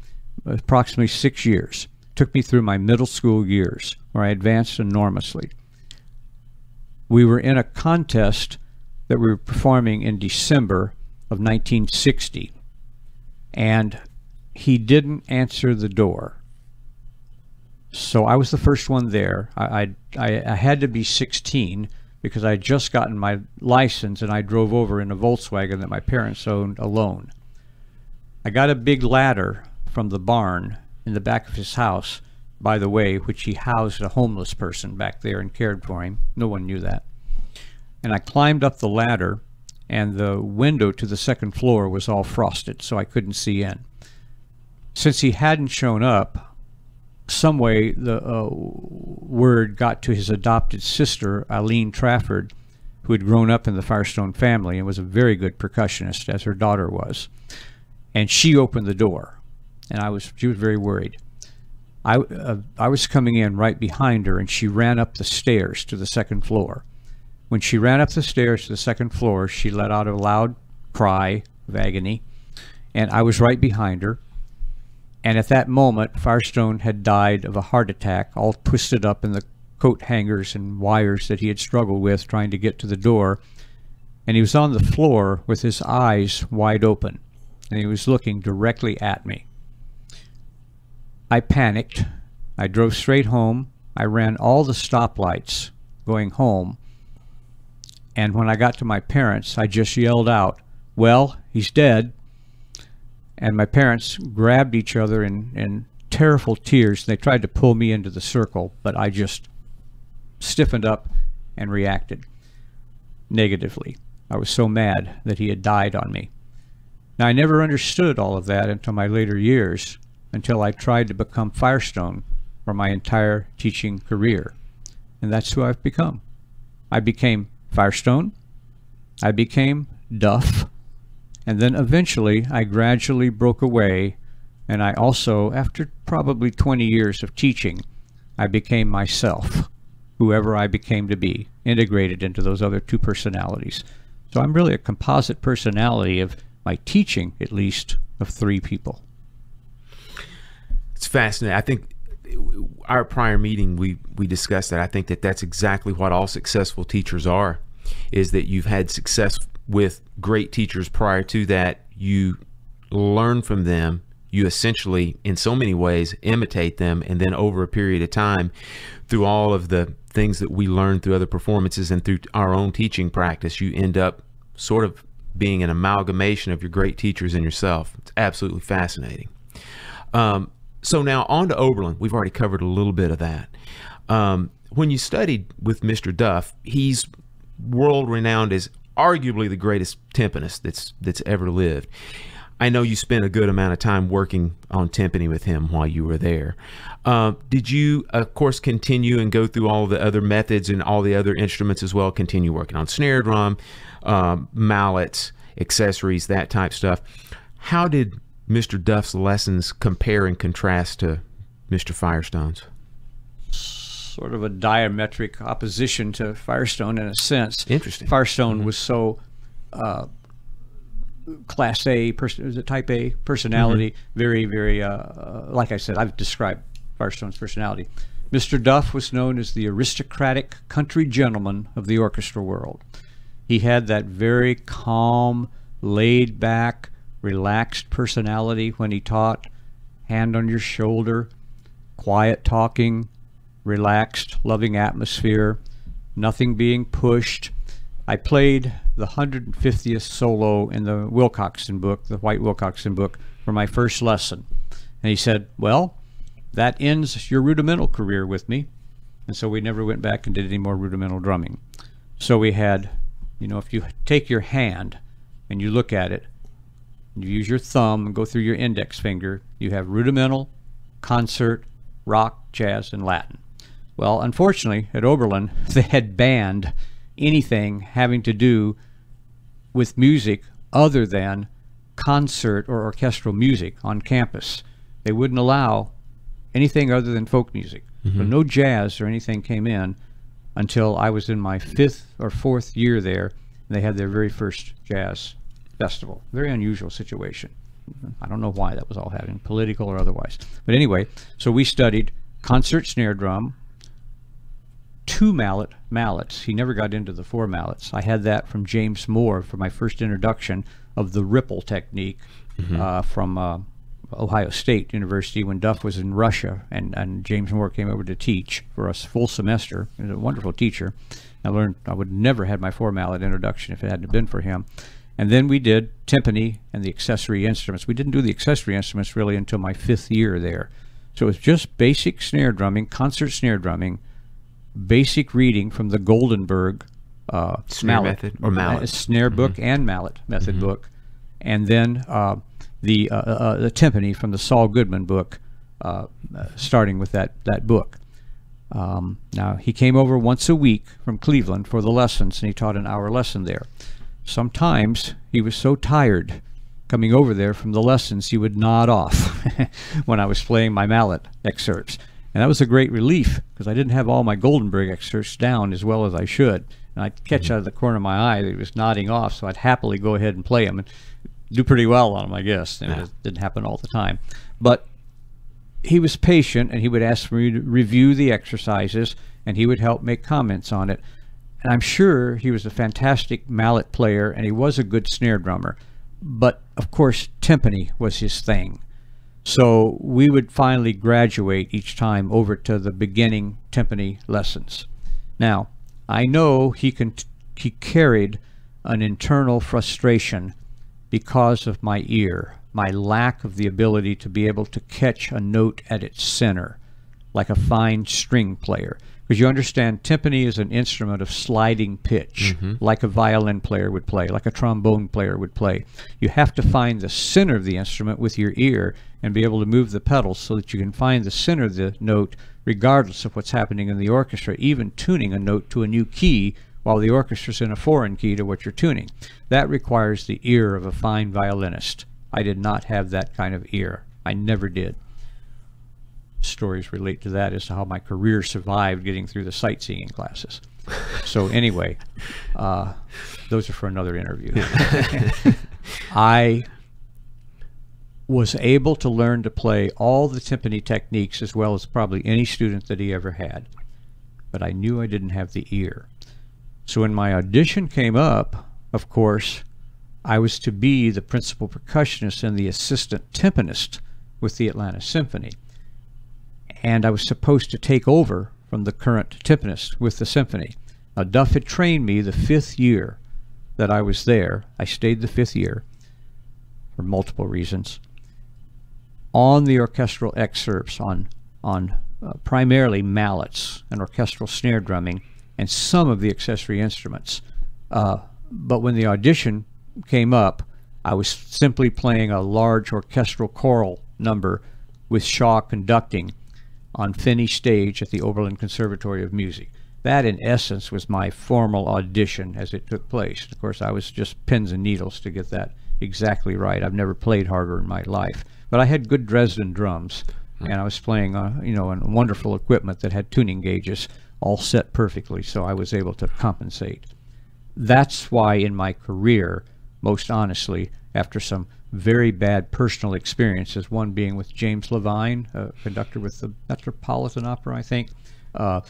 approximately 6 years. Took me through my middle school years, where I advanced enormously. We were in a contest that we were performing in December of 1960, and he didn't answer the door. So I was the first one there. I had to be 16 because I had just gotten my license and I drove over in a Volkswagen that my parents owned alone. I got a big ladder from the barn in the back of his house, by the way, which he housed a homeless person back there and cared for him. No one knew that. And I climbed up the ladder, and the window to the second floor was all frosted, so I couldn't see in. Since he hadn't shown up, some way the word got to his adopted sister, Eileen Trafford, who had grown up in the Firestone family and was a very good percussionist, as her daughter was. And she opened the door, and she was very worried. I was coming in right behind her, and she ran up the stairs to the second floor. When she ran up the stairs to the second floor, she let out a loud cry of agony, and I was right behind her. And at that moment, Firestone had died of a heart attack, all twisted up in the coat hangers and wires that he had struggled with trying to get to the door. And he was on the floor with his eyes wide open, and he was looking directly at me. I panicked. I drove straight home. I ran all the stoplights going home. And when I got to my parents, I just yelled out, "Well, he's dead." And my parents grabbed each other in terrible tears. They tried to pull me into the circle, but I just stiffened up and reacted negatively. I was so mad that he had died on me. Now, I never understood all of that until my later years, until I tried to become Firestone for my entire teaching career. And that's who I've become. I became Firestone, I became Duff, and then eventually I gradually broke away, and I also, after probably 20 years of teaching, I became myself, whoever I became to be, integrated into those other two personalities. So I'm really a composite personality of my teaching, at least, of three people. It's fascinating. I think our prior meeting, we discussed that. I think that that's exactly what all successful teachers are, is that you've had success with great teachers prior to that. You learn from them. You essentially, in so many ways, imitate them. And then over a period of time, through all of the things that we learn through other performances and through our own teaching practice, you end up sort of being an amalgamation of your great teachers and yourself. It's absolutely fascinating. So now on to Oberlin. We've already covered a little bit of that. When you studied with Mr. Duff, he's world-renowned as arguably the greatest timpanist that's ever lived. I know you spent a good amount of time working on timpani with him while you were there. Did you, of course, continue and go through all the other methods and all the other instruments as well, continue working on snare drum, mallets, accessories, that type stuff? How did Mr. Duff's lessons compare and contrast to Mr. Firestone's? Sort of a diametric opposition to Firestone in a sense. Interesting. Firestone was so class A, type A personality, very, very, like I said, I've described Firestone's personality. Mr. Duff was known as the aristocratic country gentleman of the orchestra world. He had that very calm, laid back, relaxed personality when he taught, hand on your shoulder, quiet talking, relaxed, loving atmosphere, nothing being pushed. I played the 150th solo in the Wilcoxon book, the White Wilcoxon book, for my first lesson. And he said, "Well, that ends your rudimental career with me." And so we never went back and did any more rudimental drumming. So we had, you know, if you take your hand and you look at it, you use your thumb and go through your index finger, you have rudimental, concert, rock, jazz, and Latin. Well, unfortunately, at Oberlin, they had banned anything having to do with music other than concert or orchestral music on campus. They wouldn't allow anything other than folk music. So no jazz or anything came in until I was in my 5th or 4th year there, and they had their very first jazz festival. Very unusual situation. I don't know why that was all happening, political or otherwise. But anyway, so we studied concert snare drum, 2 mallets. He never got into the 4 mallets. I had that from James Moore for my first introduction of the ripple technique from Ohio State University when Duff was in Russia, and James Moore came over to teach for a full semester. He was a wonderful teacher. I would never have had my four mallet introduction if it hadn't been for him. And then we did timpani and the accessory instruments. We didn't do the accessory instruments really until my 5th year there. So it's just basic snare drumming, concert snare drumming, basic reading from the Goldenberg snare method or mallet snare book and mallet method book, and then the timpani from the Saul Goodman book, starting with that book. Now he came over once a week from Cleveland for the lessons, and he taught an hour lesson there. Sometimes he was so tired coming over there from the lessons he would nod off when I was playing my mallet excerpts, and that was a great relief because I didn't have all my Goldenberg excerpts down as well as I should, and I'd catch out of the corner of my eye that he was nodding off, so I'd happily go ahead and play him and do pretty well on him, I guess. And it didn't happen all the time, but he was patient, and he would ask for me to review the exercises, and he would help make comments on it. And I'm sure he was a fantastic mallet player, and he was a good snare drummer. But, of course, timpani was his thing. So we would finally graduate each time over to the beginning timpani lessons. Now, I know he carried an internal frustration because of my ear, my lack of the ability to be able to catch a note at its center, like a fine string player. Because you understand, timpani is an instrument of sliding pitch, like a violin player would play, like a trombone player would play. You have to find the center of the instrument with your ear and be able to move the pedals so that you can find the center of the note regardless of what's happening in the orchestra, even tuning a note to a new key while the orchestra's in a foreign key to what you're tuning. That requires the ear of a fine violinist. I did not have that kind of ear. I never did. Stories relate to that as to how my career survived getting through the sightseeing classes. So anyway, those are for another interview. I was able to learn to play all the timpani techniques as well as probably any student that he ever had. But I knew I didn't have the ear. So when my audition came up, of course, I was to be the principal percussionist and the assistant timpanist with the Atlanta Symphony. And I was supposed to take over from the current timpanist with the symphony. Now, Duff had trained me the 5th year that I was there. I stayed the 5th year for multiple reasons on the orchestral excerpts, on primarily mallets and orchestral snare drumming and some of the accessory instruments. But when the audition came up, I was simply playing a large orchestral choral number with Shaw conducting on Finney stage at the Oberlin Conservatory of Music. That, in essence, was my formal audition as it took place. Of course, I was just pins and needles to get that exactly right. I've never played harder in my life, but I had good Dresden drums, and I was playing, on wonderful equipment that had tuning gauges all set perfectly, so I was able to compensate. That's why, in my career, most honestly, after some very bad personal experiences, one being with James Levine, a conductor with the Metropolitan Opera, I think, a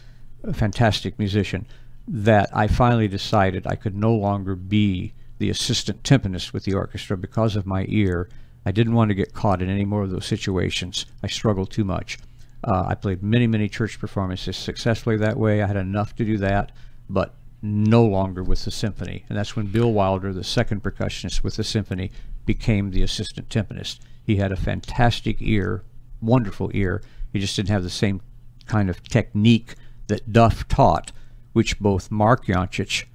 fantastic musician, that I finally decided I could no longer be the assistant timpanist with the orchestra because of my ear. I didn't want to get caught in any more of those situations. I struggled too much. I played many, many church performances successfully that way. I had enough to do that, but no longer with the symphony. And that's when Bill Wilder, the second percussionist with the symphony, became the assistant timpanist. He had a fantastic ear, wonderful ear. He just didn't have the same kind of technique that Duff taught, which both Mark Yancich,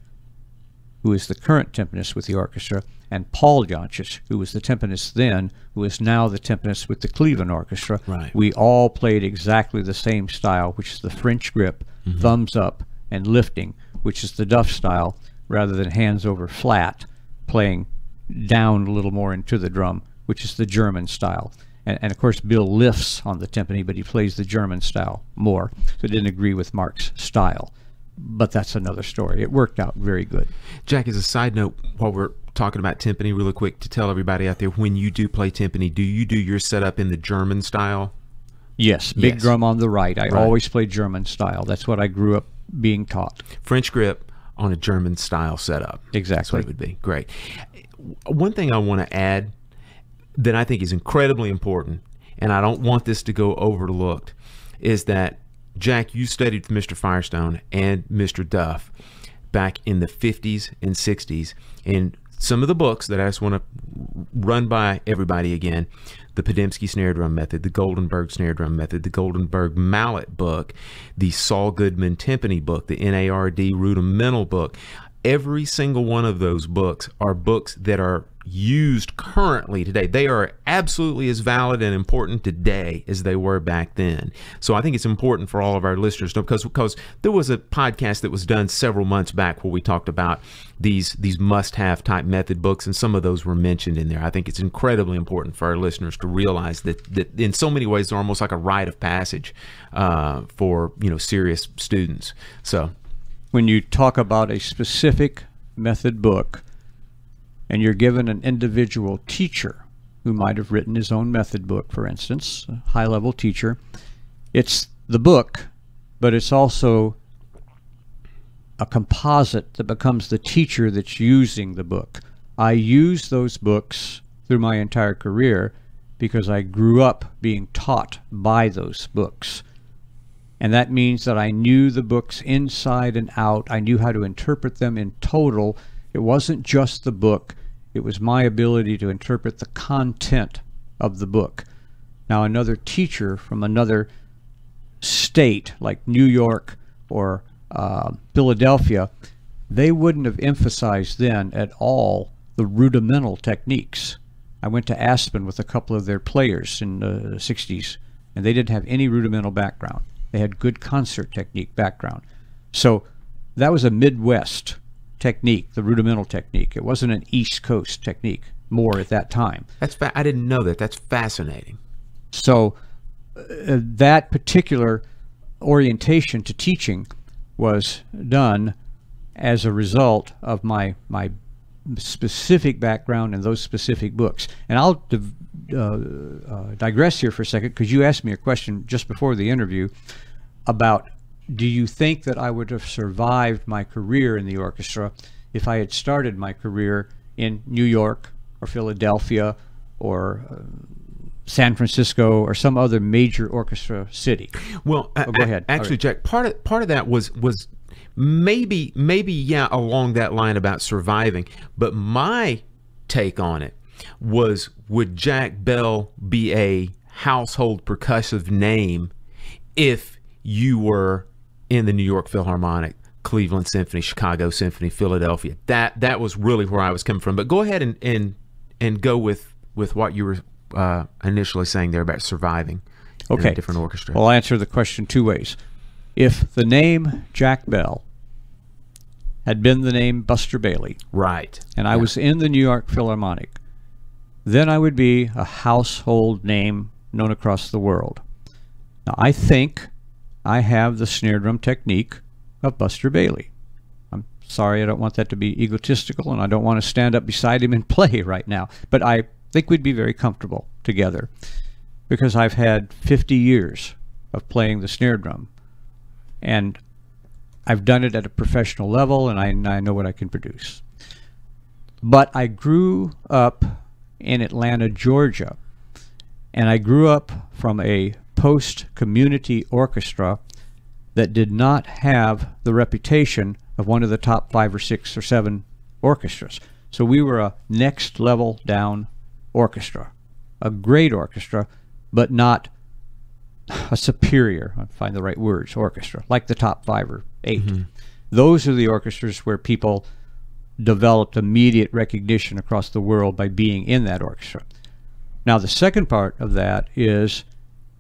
who is the current timpanist with the orchestra, and Paul Yancich, who was the timpanist then, who is now the timpanist with the Cleveland Orchestra. Right. We all played exactly the same style, which is the French grip, thumbs up, and lifting, which is the Duff style, rather than hands over flat, playing down a little more into the drum, which is the German style. And of course, Bill lifts on the timpani, but he plays the German style more. So it didn't agree with Mark's style. But that's another story. It worked out very good. Jack, as a side note, while we're talking about timpani, really quick, to tell everybody out there, when you do play timpani, do you do your setup in the German style? Yes, big drum on the right. I always play German style. That's what I grew up being taught. French grip on a German style setup. Exactly. That's what it would be. Great. One thing I want to add, that I think is incredibly important, and I don't want this to go overlooked, is that, Jack, you studied with Mr. Firestone and Mr. Duff back in the 50s and 60s, and some of the books that I just want to run by everybody again, the Podemsky snare drum method, the Goldenberg snare drum method, the Goldenberg mallet book, the Saul Goodman timpani book, the NARD rudimental book, every single one of those books are books that are used currently today. They are absolutely as valid and important today as they were back then. So I think it's important for all of our listeners to, because there was a podcast that was done several months back where we talked about these must-have type method books, and some of those were mentioned in there. I think it's incredibly important for our listeners to realize that in so many ways they're almost like a rite of passage for, you know, serious students. So when you talk about a specific method book and you're given an individual teacher who might have written his own method book, for instance, a high-level teacher, it's the book, but it's also a composite that becomes the teacher that's using the book. I used those books through my entire career because I grew up being taught by those books. And that means that I knew the books inside and out. I knew how to interpret them in total. It wasn't just the book. It was my ability to interpret the content of the book. Now, another teacher from another state like New York or Philadelphia, they wouldn't have emphasized then at all the rudimental techniques. I went to Aspen with a couple of their players in the 60s, and they didn't have any rudimental background. They had good concert technique background. So that was a Midwest technique, the rudimental technique. It wasn't an East Coast technique more at that time. I didn't know that. That's fascinating. So that particular orientation to teaching was done as a result of my specific background in those specific books. And I'll digress here for a second, because you asked me a question just before the interview about, do you think that I would have survived my career in the orchestra if I had started my career in New York or Philadelphia or San Francisco or some other major orchestra city? Well, go ahead. Actually, right. Jack, part of that was maybe yeah, along that line about surviving, but my take on it was, would Jack Bell be a household percussive name if you were in the New York Philharmonic, Cleveland Symphony, Chicago Symphony, Philadelphia? That was really where I was coming from. But go ahead and go with what you were initially saying there about surviving in a different orchestra. Well, I'll answer the question two ways. If the name Jack Bell had been the name Buster Bailey, right, and I was in the New York Philharmonic, then I would be a household name known across the world. Now, I think I have the snare drum technique of Buster Bailey. I'm sorry, I don't want that to be egotistical, and I don't want to stand up beside him and play right now, but I think we'd be very comfortable together, because I've had 50 years of playing the snare drum, and I've done it at a professional level, and I know what I can produce. But I grew up in Atlanta, Georgia, and I grew up from a post-community orchestra that did not have the reputation of one of the top 5 or 6 or 7 orchestras. So we were a next level down orchestra, a great orchestra, but not a superior, I'll find the right words, orchestra, like the top 5 or 8. Mm-hmm. Those are the orchestras where people developed immediate recognition across the world by being in that orchestra. Now, the second part of that is,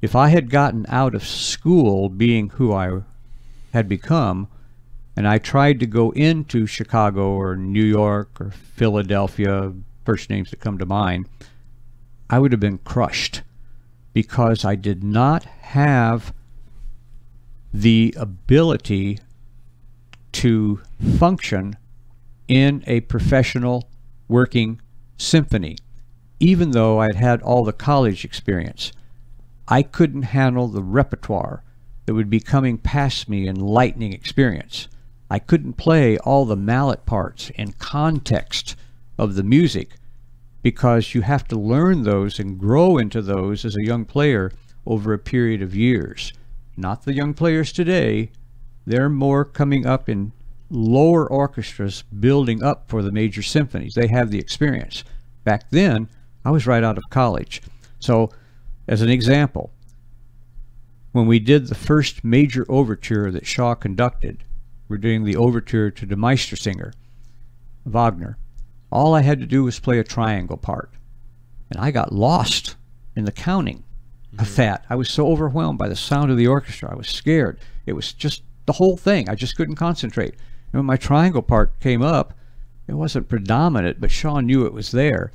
if I had gotten out of school being who I had become, and I tried to go into Chicago or New York or Philadelphia, first names that come to mind, I would have been crushed, because I did not have the ability to function in a professional working symphony, even though I had had all the college experience. I couldn't handle the repertoire that would be coming past me in lightning experience. I couldn't play all the mallet parts in context of the music because you have to learn those and grow into those as a young player over a period of years. Not the young players today. They're more coming up in lower orchestras building up for the major symphonies. They have the experience. Back then, I was right out of college. So, as an example, when we did the first major overture that Shaw conducted, we're doing the overture to Die Meistersinger, Wagner. All I had to do was play a triangle part. And I got lost in the counting of that. I was so overwhelmed by the sound of the orchestra. I was scared. It was just the whole thing. I just couldn't concentrate. And when my triangle part came up, it wasn't predominant, but Shaw knew it was there.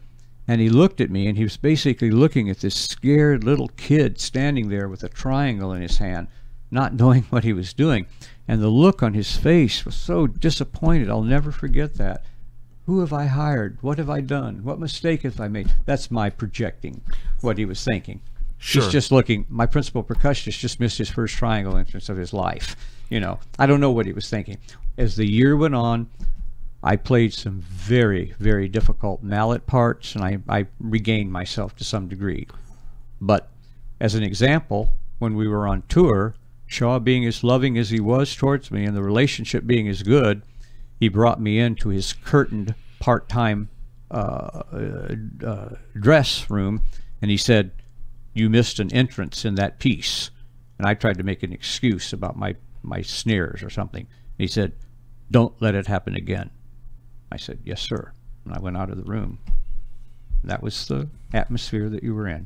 And he looked at me, and he was basically looking at this scared little kid standing there with a triangle in his hand, not knowing what he was doing. And the look on his face was so disappointed. I'll never forget that. Who have I hired? What have I done? What mistake have I made? That's my projecting what he was thinking. Sure. He's just looking. My principal percussionist just missed his first triangle entrance of his life. You know, I don't know what he was thinking. As the year went on, I played some very, very difficult mallet parts, and I regained myself to some degree. But as an example, when we were on tour, Shaw being as loving as he was towards me and the relationship being as good, he brought me into his curtained part-time dress room, and he said, "You missed an entrance in that piece." And I tried to make an excuse about my snares or something. He said, "Don't let it happen again." I said, "Yes, sir." And I went out of the room. That was the atmosphere that you were in.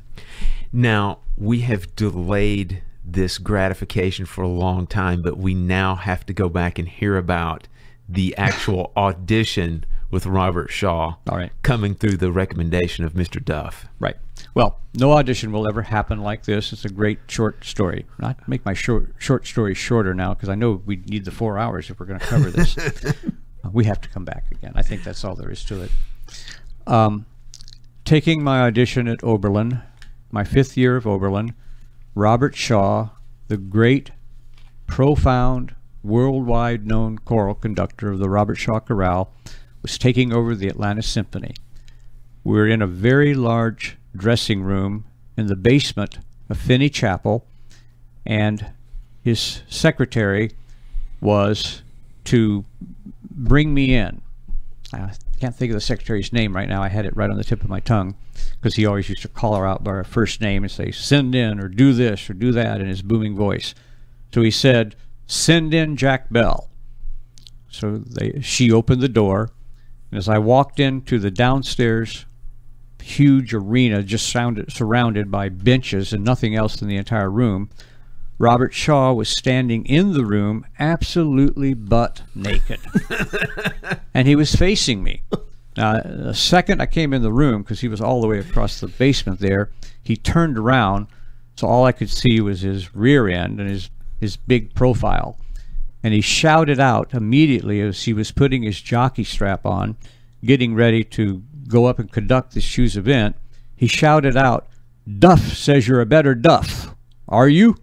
Now, we have delayed this gratification for a long time, but we now have to go back and hear about the actual audition with Robert Shaw. All right. Coming through the recommendation of Mr. Duff. Right. Well, no audition will ever happen like this. It's a great short story. I'll make my short story shorter now, because I know we need the 4 hours if we're going to cover this. We have to come back again. I think that's all there is to it. Taking my audition at Oberlin, my fifth year of Oberlin, Robert Shaw, the great, profound, worldwide known choral conductor of the Robert Shaw Chorale, was taking over the Atlanta Symphony. We were in a very large dressing room in the basement of Finney Chapel, and his secretary was to bring me in. I can't think of the secretary's name right now. I had it right on the tip of my tongue, because he always used to call her out by her first name and say, "Send in," or "do this," or "do that," in his booming voice. So he said, "Send in Jack Bell." So she opened the door, and as I walked into the downstairs huge arena, just surrounded by benches and nothing else in the entire room, Robert Shaw was standing in the room absolutely butt naked. And he was facing me. Now, the second I came in the room, because he was all the way across the basement there, he turned around, so all I could see was his rear end and his big profile. And he shouted out immediately as he was putting his jockey strap on, getting ready to go up and conduct this huge event. He shouted out, "Duff says you're a better Duff. Are you?"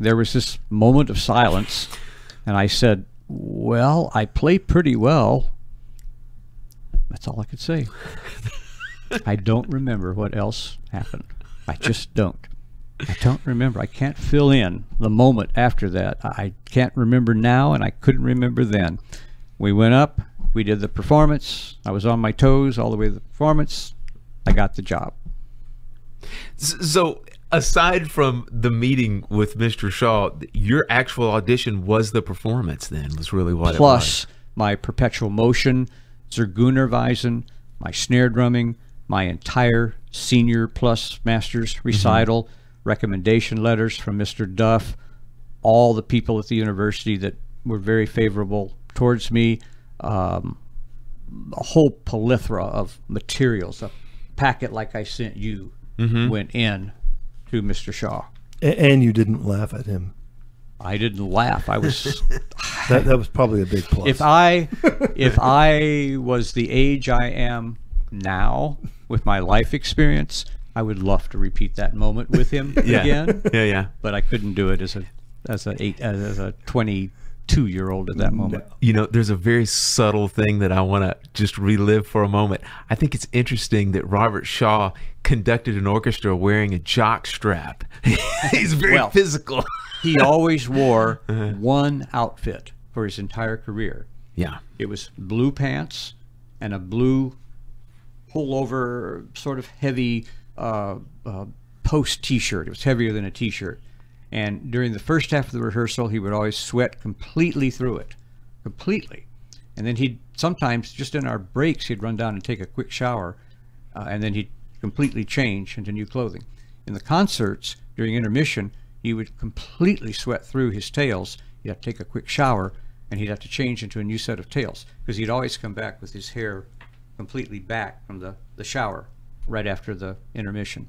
There was this moment of silence, and I said, "Well, I play pretty well." That's all I could say. I don't remember what else happened. I just don't. I don't remember. I can't fill in the moment after that. I can't remember now, and I couldn't remember then. We went up. We did the performance. I was on my toes all the way to the performance. I got the job. So, aside from the meeting with Mr. Shaw, your actual audition was the performance then, was really what it was. Plus my perpetual motion, Zergunerweisen, my snare drumming, my entire senior plus master's recital, recommendation letters from Mr. Duff, all the people at the university that were very favorable towards me, a whole plethora of materials, a packet like I sent you went in to Mr. Shaw. And you didn't laugh at him. I didn't laugh. I was that was probably a big plus. If I was the age I am now with my life experience, I would love to repeat that moment with him again. Yeah, yeah. But I couldn't do it as a 20 2-year-old at that moment. You know, there's a very subtle thing that I want to just relive for a moment. I think it's interesting that Robert Shaw conducted an orchestra wearing a jock strap. He's very physical. He always wore one outfit for his entire career. Yeah. It was blue pants and a blue pullover, sort of heavy post t-shirt. It was heavier than a t-shirt. And during the first half of the rehearsal, he would always sweat completely through it, completely. And then he'd sometimes, just in our breaks, he'd run down and take a quick shower, and then he'd completely change into new clothing. In the concerts, during intermission, he would completely sweat through his tails. He'd have to take a quick shower, and he'd have to change into a new set of tails, because he'd always come back with his hair completely back from the shower right after the intermission.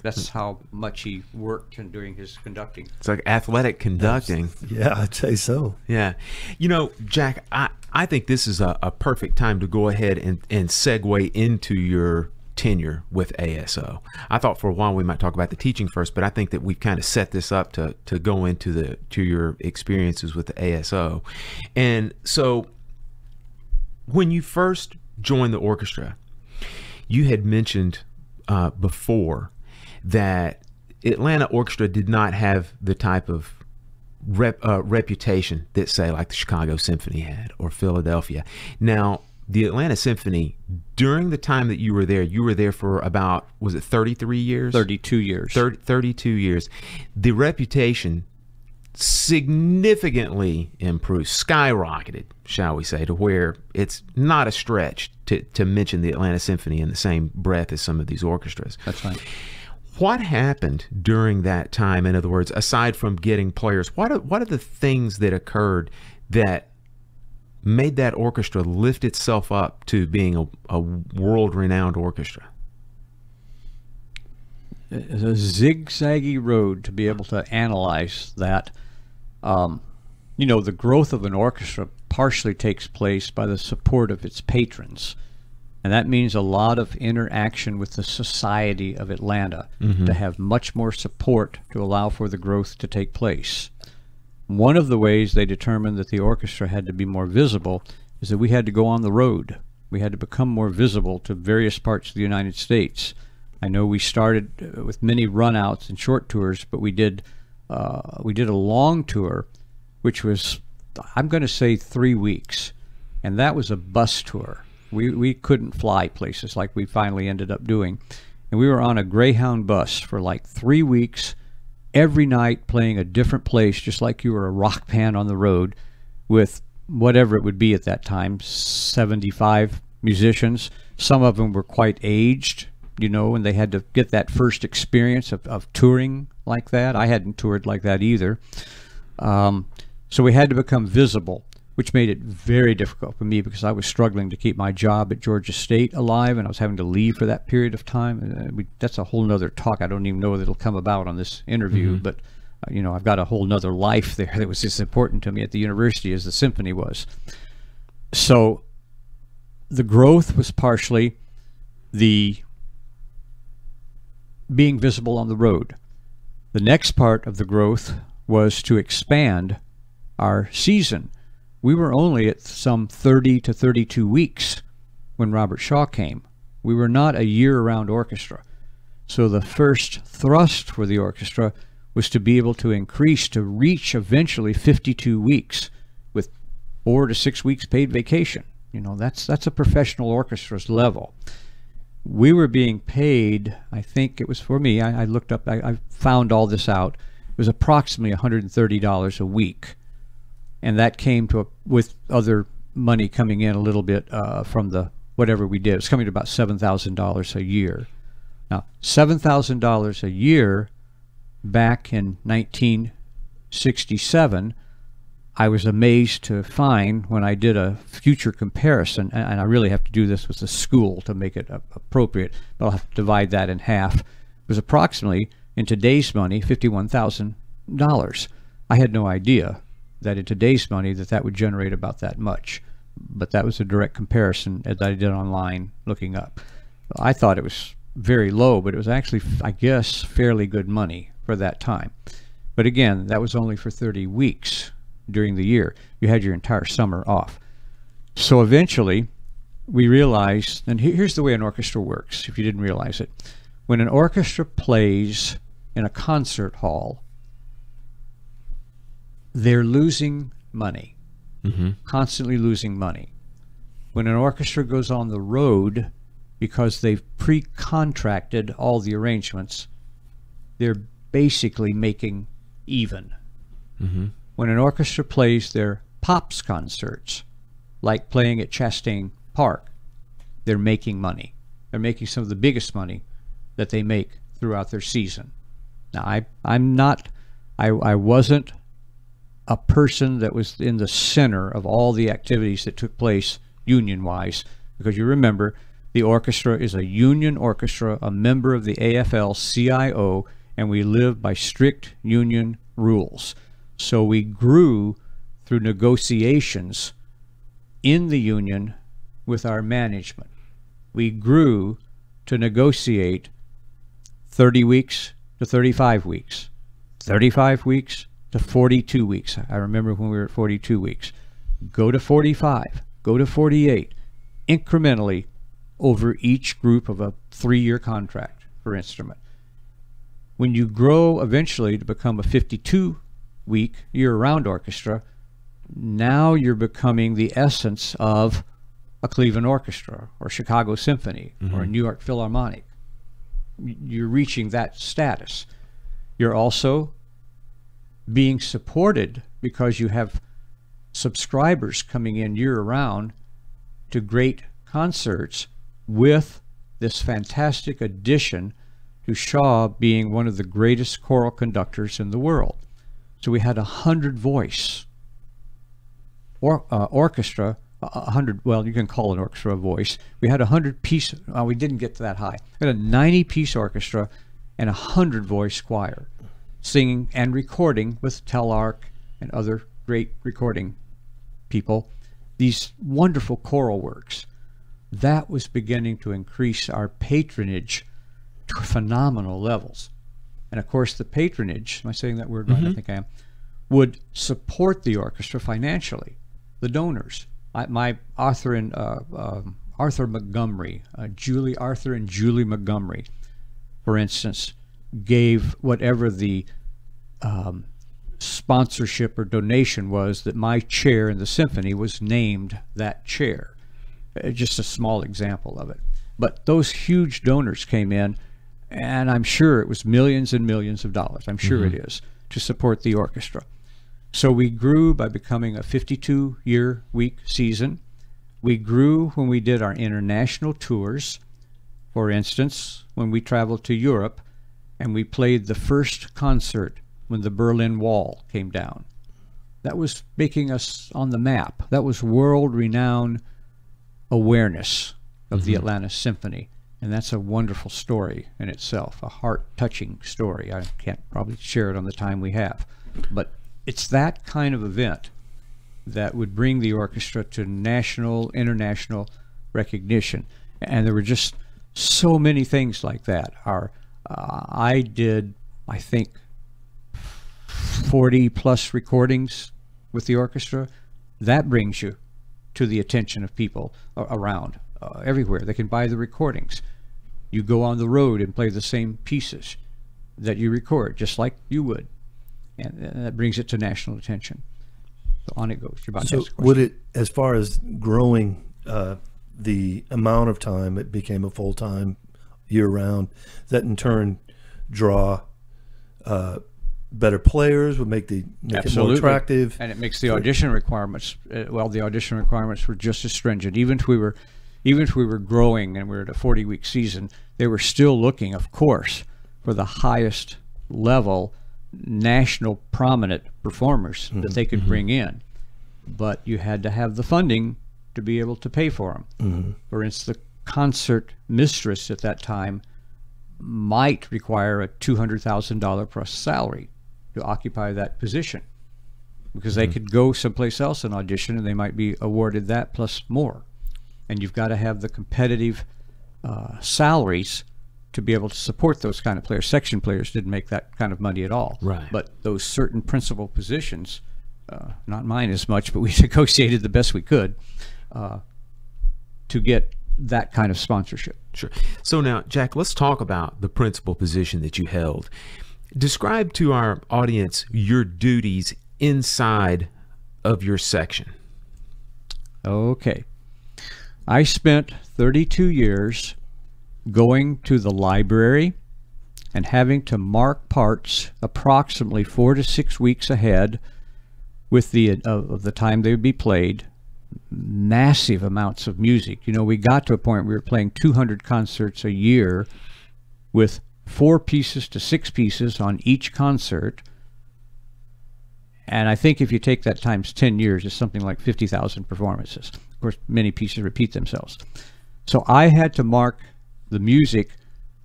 That's how much he worked and during his conducting. It's like athletic conducting. Yeah, I'd say so. Yeah. You know, Jack, I think this is a perfect time to go ahead and segue into your tenure with ASO. I thought for a while we might talk about the teaching first, but I think that we've kind of set this up to go into your experiences with the ASO. And so when you first joined the orchestra, you had mentioned before that Atlanta Orchestra did not have the type of reputation that, say, like the Chicago Symphony had or Philadelphia. Now, the Atlanta Symphony, during the time that you were there for about, was it 33 years? 32 years. 32 years. The reputation significantly improved, skyrocketed, shall we say, to where it's not a stretch to mention the Atlanta Symphony in the same breath as some of these orchestras. That's right. What happened during that time? In other words, aside from getting players, what are the things that occurred that made that orchestra lift itself up to being a world-renowned orchestra? It's a zigzaggy road to be able to analyze that. You know, the growth of an orchestra partially takes place by the support of its patrons. And that means a lot of interaction with the society of Atlanta to have much more support to allow for the growth to take place. One of the ways they determined that the orchestra had to be more visible is that we had to go on the road. We had to become more visible to various parts of the United States. I know we started with many runouts and short tours, but we did a long tour, which was, I'm going to say, 3 weeks. And that was a bus tour. We couldn't fly places like we finally ended up doing. And we were on a Greyhound bus for like 3 weeks, every night playing a different place, just like you were a rock band on the road with whatever it would be at that time, 75 musicians. Some of them were quite aged, you know, and they had to get that first experience of touring like that. I hadn't toured like that either. So we had to become visible, which made it very difficult for me because I was struggling to keep my job at Georgia State alive, and I was having to leave for that period of time. And that's a whole nother talk. I don't even know if it'll come about on this interview, but you know, I've got a whole nother life there that was as important to me at the university as the symphony was. So the growth was partially the being visible on the road. The next part of the growth was to expand our season. We were only at some 30 to 32 weeks when Robert Shaw came. We were not a year-round orchestra. So the first thrust for the orchestra was to be able to increase, to reach eventually 52 weeks with 4 to 6 weeks paid vacation. You know, that's a professional orchestra's level. We were being paid, I think it was for me, I looked up, I found all this out. It was approximately $130 a week. And that came to, with other money coming in a little bit from the whatever we did. It was coming to about $7,000 a year. Now, $7,000 a year back in 1967, I was amazed to find when I did a future comparison, and I really have to do this with the school to make it appropriate, but I'll have to divide that in half. It was approximately, in today's money, $51,000. I had no idea that in today's money that would generate about that much. But that was a direct comparison that I did online looking up. I thought it was very low, but it was actually, I guess, fairly good money for that time. But again, that was only for 30 weeks. during the year. You had your entire summer off. So eventually we realized, and here's the way an orchestra works, if you didn't realize it. When an orchestra plays in a concert hall, they're losing money, constantly losing money. When an orchestra goes on the road, because they've pre-contracted all the arrangements, they're basically making even. When an orchestra plays their pops concerts, like playing at Chastain Park, they're making money. They're making some of the biggest money that they make throughout their season. Now, I wasn't a person that was in the center of all the activities that took place union-wise, because you remember, the orchestra is a union orchestra, a member of the AFL-CIO, and we live by strict union rules. So we grew through negotiations in the union with our management. We grew to negotiate 30 weeks to 35 weeks, 35 weeks to 42 weeks. I remember when we were at 42 weeks. Go to 45, go to 48, incrementally, over each group of a three-year contract per instrument. When you grow eventually to become a 52-week year-round orchestra, now you're becoming the essence of a Cleveland Orchestra or Chicago Symphony or a New York Philharmonic. You're reaching that status. You're also being supported because you have subscribers coming in year-round to great concerts, with this fantastic addition to Shaw being one of the greatest choral conductors in the world. So we had 100-voice orchestra, 100, well, you can call an orchestra a voice. We had 100-piece, we didn't get to that high. We had a 90-piece orchestra and a 100-voice choir, singing and recording with Telarc and other great recording people, these wonderful choral works. That was beginning to increase our patronage to phenomenal levels. And of course the patronage, am I saying that word right? I think I am, would support the orchestra financially, the donors. Arthur and Julie Montgomery, for instance, gave whatever the sponsorship or donation was that my chair in the symphony was named that chair. Just a small example of it. But those huge donors came in, and I'm sure it was millions and millions of dollars. I'm sure it is, to support the orchestra. So we grew by becoming a 52-week season. We grew when we did our international tours. For instance, when we traveled to Europe and we played the first concert when the Berlin Wall came down. That was making us on the map. That was world-renowned awareness of the Atlanta Symphony, and that's a wonderful story in itself, a heart-touching story. I can't probably share it on the time we have, but it's that kind of event that would bring the orchestra to national, international recognition. And there were just so many things like that. I did, I think, 40-plus recordings with the orchestra. That brings you to the attention of people around, everywhere. They can buy the recordings. You go on the road and play the same pieces that you record, just like you would. And that brings it to national attention. So on it goes. You're about to ask a question. Would it, as far as growing the amount of time it became a full-time year-round, that in turn draw better players, would make it more attractive, and it makes the audition requirements. Well, the audition requirements were just as stringent. Even if we were growing and we were at a 40-week season, they were still looking, of course, for the highest level, national prominent performers that they could bring in. But you had to have the funding to be able to pay for them. For instance, the concert mistress at that time might require a $200,000 plus salary to occupy that position, because they could go someplace else and audition and they might be awarded that plus more. And you've got to have the competitive salaries to be able to support those kind of players. Section players didn't make that kind of money at all, right? But those certain principal positions not mine as much, but we negotiated the best we could to get that kind of sponsorship. Sure. So now, Jack, let's talk about the principal position that you held. Describe to our audience your duties inside of your section. Okay. I spent 32 years going to the library and having to mark parts approximately 4 to 6 weeks ahead with the of the time they would be played. Massive amounts of music. You know, we got to a point we were playing 200 concerts a year with 4 pieces to 6 pieces on each concert. And I think if you take that times 10 years, it's something like 50,000 performances. Of course, many pieces repeat themselves. So I had to mark the music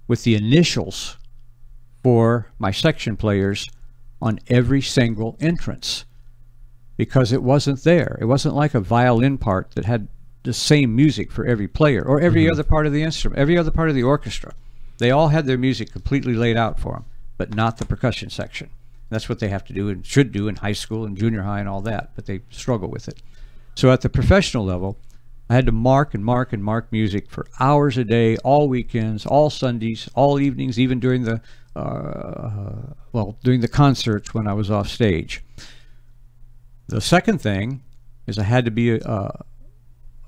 with the initials for my section players on every single entrance, because it wasn't there. It wasn't like a violin part that had the same music for every player or every other part of the instrument, every other part of the orchestra. They all had their music completely laid out for them, but not the percussion section. That's what they have to do and should do in high school and junior high and all that, but they struggle with it. So at the professional level, I had to mark and mark and mark music for hours a day, all weekends, all Sundays, all evenings, even during the, well, during the concerts when I was off stage. The second thing is I had to be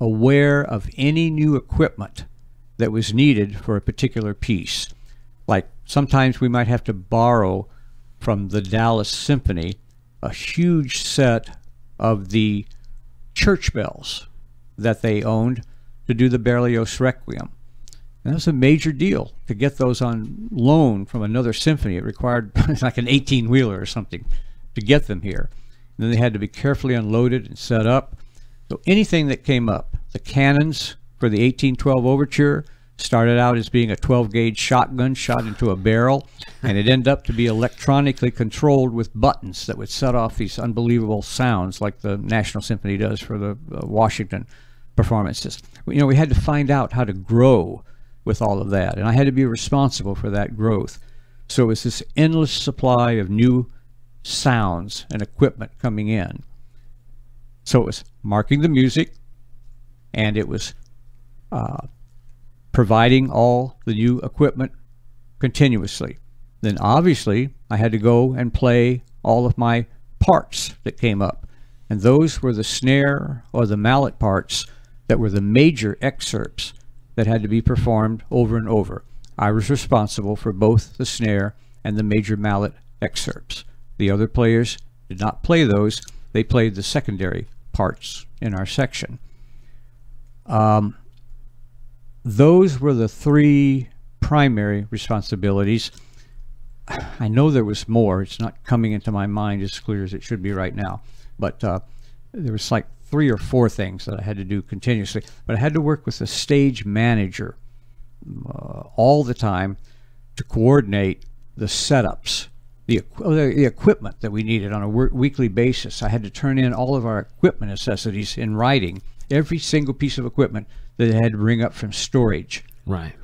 aware of any new equipment that was needed for a particular piece. Like sometimes we might have to borrow from the Dallas Symphony a huge set of the church bells that they owned to do the Berlioz Requiem. And that was a major deal to get those on loan from another symphony. It required like an 18-wheeler or something to get them here. Then they had to be carefully unloaded and set up. So anything that came up, the cannons for the 1812 Overture started out as being a 12-gauge shotgun shot into a barrel, and it ended up to be electronically controlled with buttons that would set off these unbelievable sounds like the National Symphony does for the Washington performances. You know, we had to find out how to grow with all of that, and I had to be responsible for that growth. So it was this endless supply of new sounds and equipment coming in. So it was marking the music, and it was providing all the new equipment continuously. Then obviously I had to go and play all of my parts that came up, and those were the snare or the mallet parts that were the major excerpts that had to be performed over and over. I was responsible for both the snare and the major mallet excerpts. The other players did not play those. They played the secondary parts in our section. Those were the 3 primary responsibilities. I know there was more. It's not coming into my mind as clear as it should be right now. But there was like 3 or 4 things that I had to do continuously. But I had to work with the stage manager all the time to coordinate the setups, the equipment that we needed on a weekly basis. I had to turn in all of our equipment necessities in writing. Every single piece of equipment that I had to bring up from storage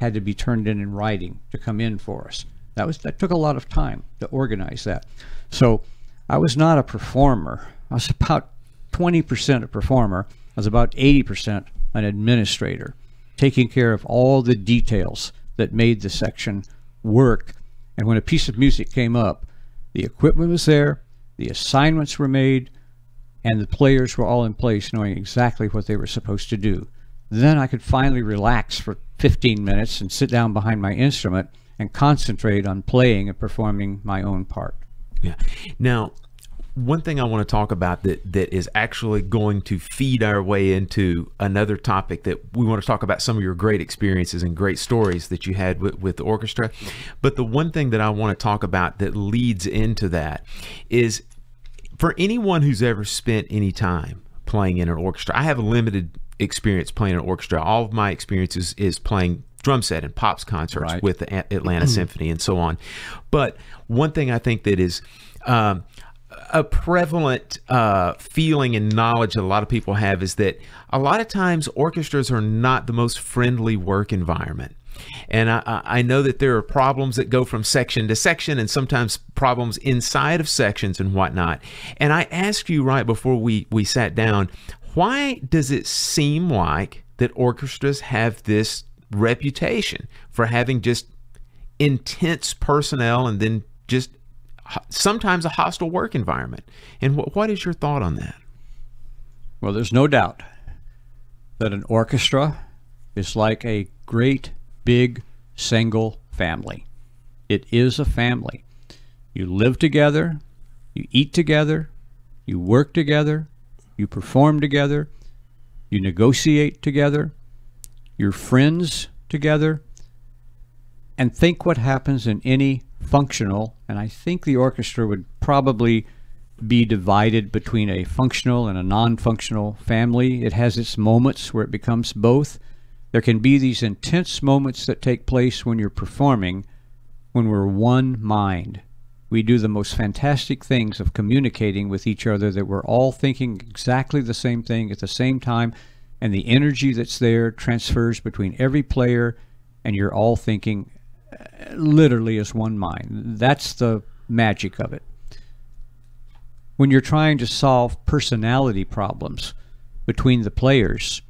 had to be turned in writing to come in for us. That took a lot of time to organize that. So I was not a performer. I was about 20% a performer. I was about 80% an administrator, taking care of all the details that made the section work. And when a piece of music came up, the equipment was there, the assignments were made, and the players were all in place knowing exactly what they were supposed to do. Then I could finally relax for 15 minutes and sit down behind my instrument and concentrate on playing and performing my own part. Yeah. Now, one thing I want to talk about that is actually going to feed our way into another topic that we want to talk about, some of your great experiences and great stories that you had with the orchestra. But the one thing that I want to talk about that leads into that is, for anyone who's ever spent any time playing in an orchestra, I have limited experience playing in an orchestra. All of my experiences is playing drum set and pops concerts with the Atlanta Symphony and so on. But one thing I think that is a prevalent feeling and knowledge that a lot of people have is that a lot of times orchestras are not the most friendly work environment. And I know that there are problems that go from section to section, and sometimes problems inside of sections and whatnot. And I asked you right before we sat down, why does it seem like that orchestras have this reputation for having just intense personnel and then just sometimes a hostile work environment? And what is your thought on that? Well, there's no doubt that an orchestra is like a great big single family. It is a family. You live together, you eat together, you work together, you perform together, you negotiate together, you're friends together. And think what happens in any functional, and I think the orchestra would probably be divided between a functional and a non-functional family. It has its moments where it becomes both. There can be these intense moments that take place when you're performing, when we're one mind. We do the most fantastic things of communicating with each other, that we're all thinking exactly the same thing at the same time, and the energy that's there transfers between every player, and you're all thinking literally as one mind. That's the magic of it. When you're trying to solve personality problems between the players,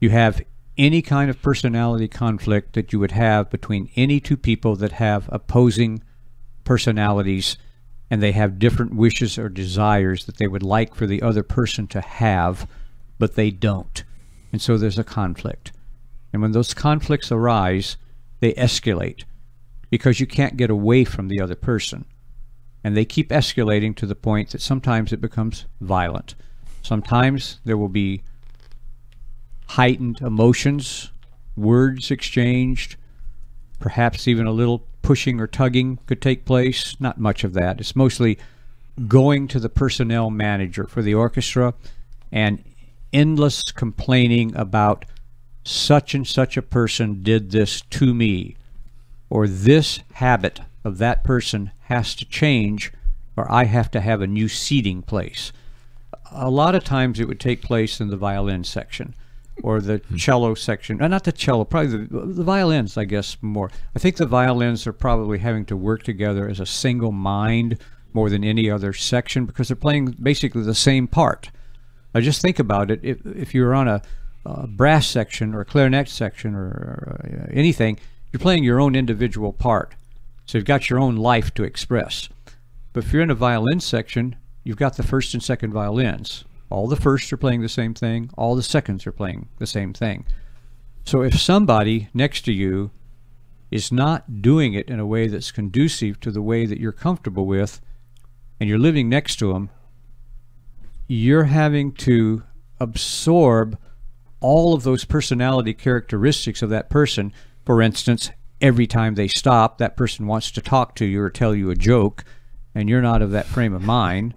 you have any kind of personality conflict that you would have between any two people that have opposing personalities, and they have different wishes or desires that they would like for the other person to have, but they don't. And so there's a conflict. And when those conflicts arise, they escalate, because you can't get away from the other person. And they keep escalating to the point that sometimes it becomes violent. Sometimes there will be heightened emotions, words exchanged, perhaps even a little pushing or tugging could take place. Not much of that. It's mostly going to the personnel manager for the orchestra and endless complaining about such and such a person did this to me, or this habit of that person has to change, or I have to have a new seating place. A lot of times it would take place in the violin section, or the cello section, not the cello, probably the violins, I guess, more. I think the violins are probably having to work together as a single mind more than any other section, because they're playing basically the same part. Now just think about it. If you're on a brass section or a clarinet section or anything, you're playing your own individual part. So you've got your own life to express. But if you're in a violin section, you've got the first and second violins. All the firsts are playing the same thing. All the seconds are playing the same thing. So if somebody next to you is not doing it in a way that's conducive to the way that you're comfortable with, and you're living next to them, you're having to absorb all of those personality characteristics of that person. For instance, every time they stop, that person wants to talk to you or tell you a joke, and you're not of that frame of mind.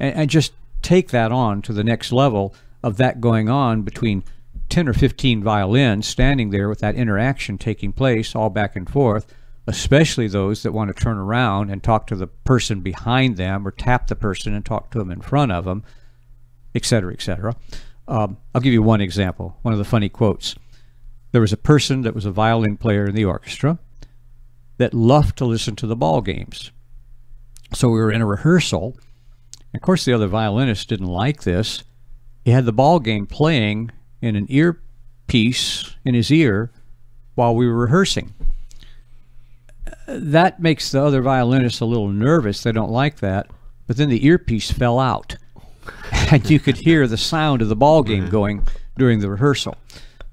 And just take that on to the next level of that going on between 10 or 15 violins standing there with that interaction taking place all back and forth, especially those that want to turn around and talk to the person behind them or tap the person and talk to them in front of them, etc., etc. I'll give you one example, one of the funny quotes. There was a person that was a violin player in the orchestra that loved to listen to the ball games. So we were in a rehearsal. Of course, the other violinist didn't like this. He had the ball game playing in an earpiece in his ear while we were rehearsing. That makes the other violinist a little nervous. They don't like that. But then the earpiece fell out, and you could hear the sound of the ball game going during the rehearsal.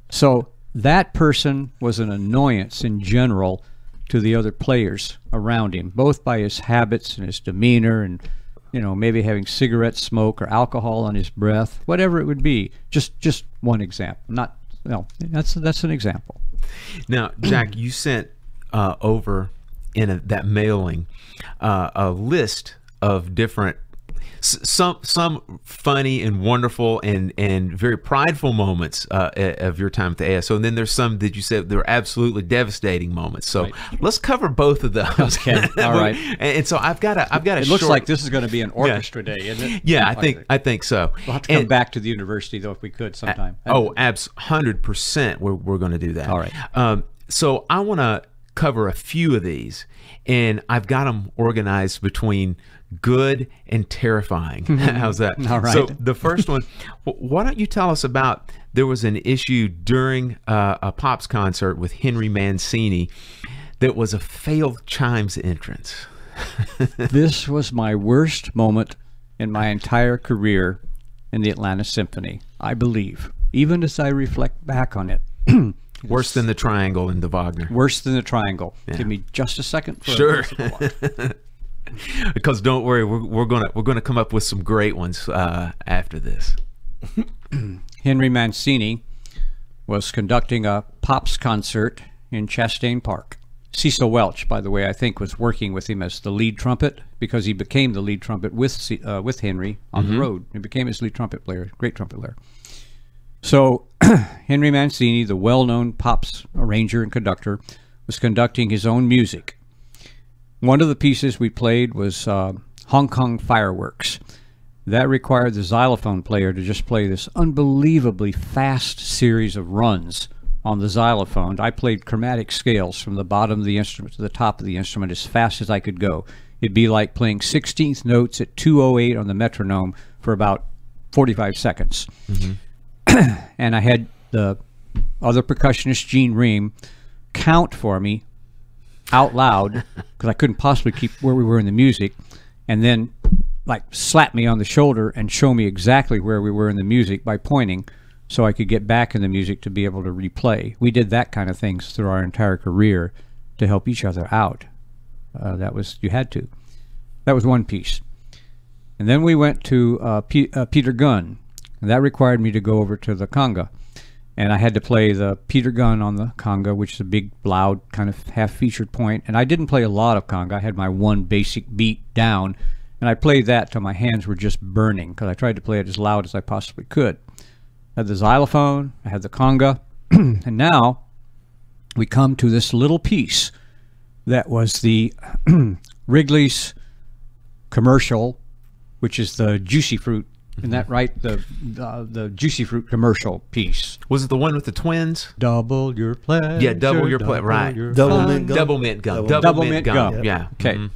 So that person was an annoyance in general to the other players around him, both by his habits and his demeanor and, you know, maybe having cigarette smoke or alcohol on his breath, whatever it would be. Just one example. Not, no, that's an example. Now, Jack, you sent over in that mailing a list of different some funny and wonderful and very prideful moments of your time at the ASO, and then there's some that you said they were absolutely devastating moments. So let's cover both of those. Okay. All right. And so I've got a. It looks like this is going to be an orchestra day, isn't it? Yeah, I think so. We'll have to come back to the university though if we could sometime. Oh, 100%. We're going to do that. All right. So I want to cover a few of these, and I've got them organized between good and terrifying. How's that? All right. So the first one, why don't you tell us about, there was an issue during a Pops concert with Henry Mancini that was a failed chimes entrance. This was my worst moment in my entire career in the Atlanta Symphony, I believe, even as I reflect back on it. Worse than the triangle in the Wagner. Worse than the triangle. Yeah. Give me just a second. For sure. Because don't worry, we're gonna come up with some great ones after this. Henry Mancini was conducting a Pops concert in Chastain Park. Cecil Welch, by the way, I think was working with him as the lead trumpet, because he became the lead trumpet with Henry on the road. He became his lead trumpet player, great trumpet player. So Henry Mancini, the well-known Pops arranger and conductor, was conducting his own music. One of the pieces we played was Hong Kong Fireworks. That required the xylophone player to just play this unbelievably fast series of runs on the xylophone. I played chromatic scales from the bottom of the instrument to the top of the instrument as fast as I could go. It'd be like playing 16th notes at 208 on the metronome for about 45 seconds. Mm-hmm. And I had the other percussionist, Gene Ream, count for me out loud, because I couldn't possibly keep where we were in the music, and then like slap me on the shoulder and show me exactly where we were in the music by pointing, so I could get back in the music to be able to replay. We did that kind of things through our entire career to help each other out. You had to. That was one piece. And then we went to Peter Gunn. And that required me to go over to the conga, and I had to play the Peter Gunn on the conga, which is a big, loud, kind of half-featured point. And I didn't play a lot of conga. I had my one basic beat down, and I played that till my hands were just burning, because I tried to play it as loud as I possibly could. I had the xylophone, I had the conga, and now we come to this little piece that was the Wrigley's commercial, which is the Juicy Fruit. Isn't that right? The Juicy Fruit commercial piece. Was it the one with the twins? Double your pleasure. Yeah, double your pleasure. Right. Double mint gum. Yeah. Okay.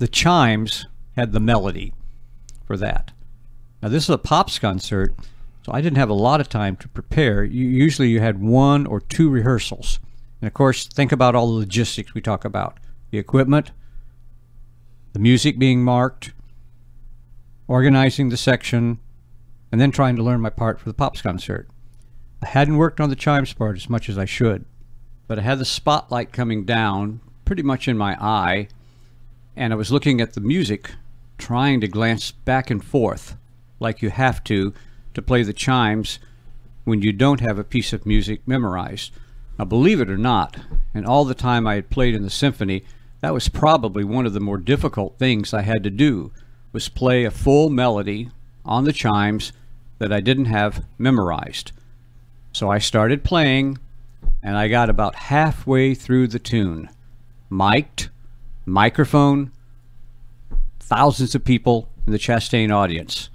The chimes had the melody for that. Now, this is a Pops concert, so I didn't have a lot of time to prepare. Usually you had one or two rehearsals. And, of course, think about all the logistics we talk about. The equipment, the music being marked, organizing the section, and then trying to learn my part for the Pops concert. I hadn't worked on the chimes part as much as I should, but I had the spotlight coming down pretty much in my eye, and I was looking at the music, trying to glance back and forth like you have to play the chimes when you don't have a piece of music memorized. Now, believe it or not, and all the time I had played in the symphony, that was probably one of the more difficult things I had to do, was play a full melody on the chimes that I didn't have memorized. So I started playing, and I got about halfway through the tune. Mic'd, microphone, thousands of people in the Chastain audience.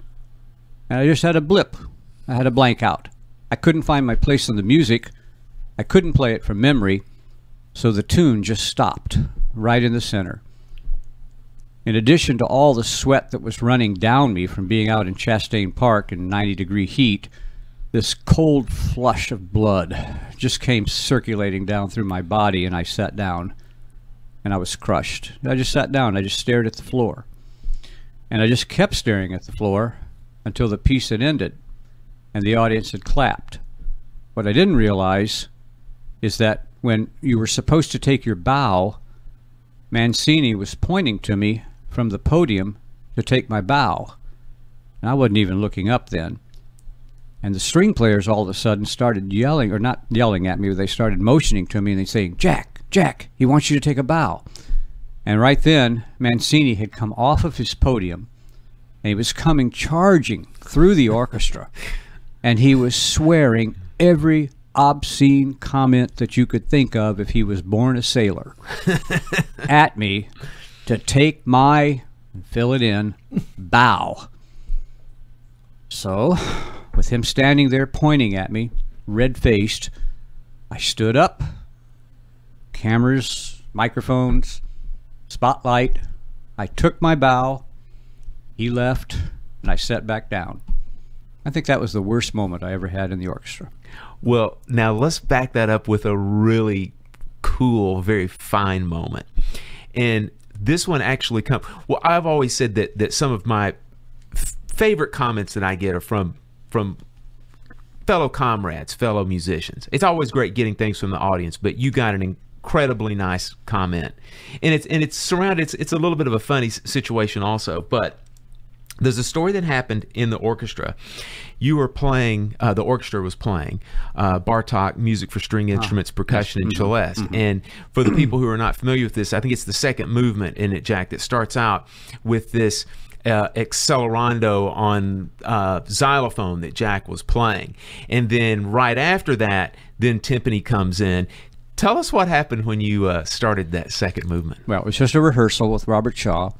And I just had a blip. I had a blank out. I couldn't find my place in the music. I couldn't play it from memory. So the tune just stopped right in the center. In addition to all the sweat that was running down me from being out in Chastain Park in 90-degree heat, this cold flush of blood just came circulating down through my body, and I sat down, and I was crushed. I just sat down. I just stared at the floor, and I just kept staring at the floor until the piece had ended and the audience had clapped. What I didn't realize is that when you were supposed to take your bow, Mancini was pointing to me from the podium to take my bow, and I wasn't even looking up then. And the string players all of a sudden started yelling, or not yelling at me, but they started motioning to me, and they saying, "Jack, Jack, he wants you to take a bow." And right then, Mancini had come off of his podium and he was coming charging through the orchestra, and he was swearing every obscene comment that you could think of if he was born a sailor at me to take my, fill it in, bow. So, with him standing there pointing at me, red-faced, I stood up. Cameras, microphones, spotlight. I took my bow. He left, and I sat back down. I think that was the worst moment I ever had in the orchestra. Well, now let's back that up with a really cool, very fine moment. And this one actually comes... Well, I've always said that, some of my favorite comments that I get are from fellow comrades, fellow musicians. It's always great getting things from the audience, but you got an incredibly nice comment. And it's surrounded... It's a little bit of a funny situation also, but... There's a story that happened in the orchestra. You were playing, the orchestra was playing Bartok, music for string instruments, percussion, and celeste. And for the people who are not familiar with this, I think it's the second movement in it, Jack, that starts out with this accelerando on xylophone that Jack was playing. And then right after that, then timpani comes in. Tell us what happened when you started that second movement. Well, it was just a rehearsal with Robert Shaw.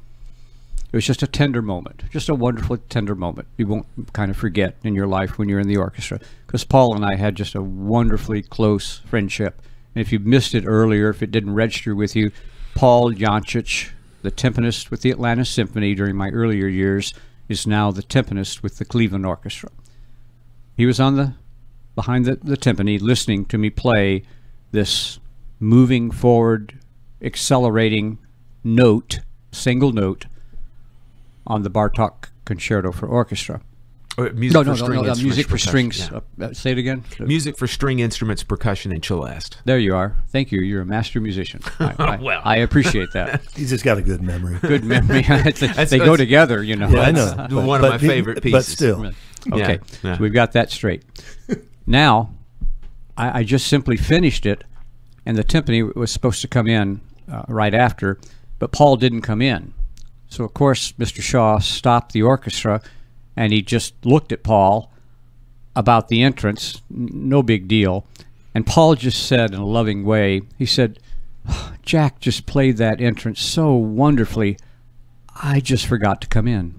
It was just a tender moment, just a wonderful tender moment you won't kind of forget in your life when you're in the orchestra, because Paul and I had just a wonderfully close friendship. And if you missed it earlier, if it didn't register with you, Paul Yancich, the timpanist with the Atlanta Symphony during my earlier years, is now the timpanist with the Cleveland Orchestra. He was on the behind the timpani listening to me play this moving forward, accelerating note, single note, on the Bartok Concerto for Orchestra. Music for strings. Yeah. Say it again. Music for string instruments, percussion, and celeste. There you are. Thank you. You're a master musician. I appreciate that. He's just got a good memory. Good memory. They go together, you know. Yeah, I know. One of my favorite pieces. But still. Okay. Yeah, yeah. So we've got that straight. Now, I just simply finished it, and the timpani was supposed to come in right after, but Paul didn't come in. So, of course, Mr. Shaw stopped the orchestra, and he just looked at Paul about the entrance, no big deal. And Paul just said in a loving way, he said, "Jack just played that entrance so wonderfully, I just forgot to come in."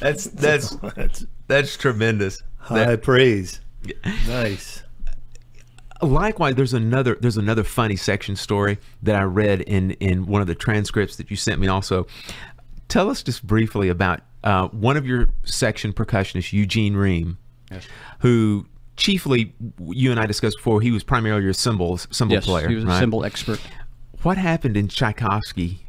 that's tremendous. High praise. Nice. Likewise, there's another funny section story that I read in one of the transcripts that you sent me. Also, tell us just briefly about one of your section percussionists, Eugene Ream, yes, who chiefly, you and I discussed before, he was primarily your cymbal yes, player. He was a cymbal expert. What happened in Tchaikovsky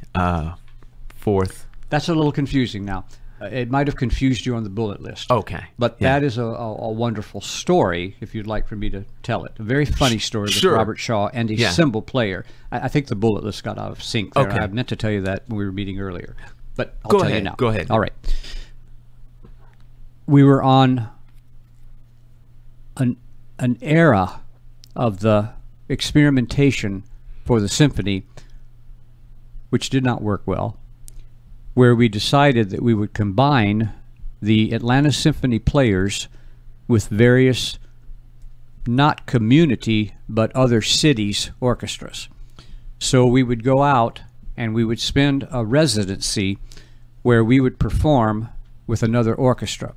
Fourth? That's a little confusing now. It might have confused you on the bullet list. Okay. But yeah, that is a wonderful story, if you'd like for me to tell it. A very funny story with Robert Shaw and a cymbal player. I think the bullet list got out of sync there. Okay. I meant to tell you that when we were meeting earlier. But I'll tell you now. Go ahead. All right. We were on an era of the experimentation for the symphony, which did not work well, where we decided that we would combine the Atlanta Symphony players with various, not community, but other cities' orchestras. So we would go out and we would spend a residency where we would perform with another orchestra.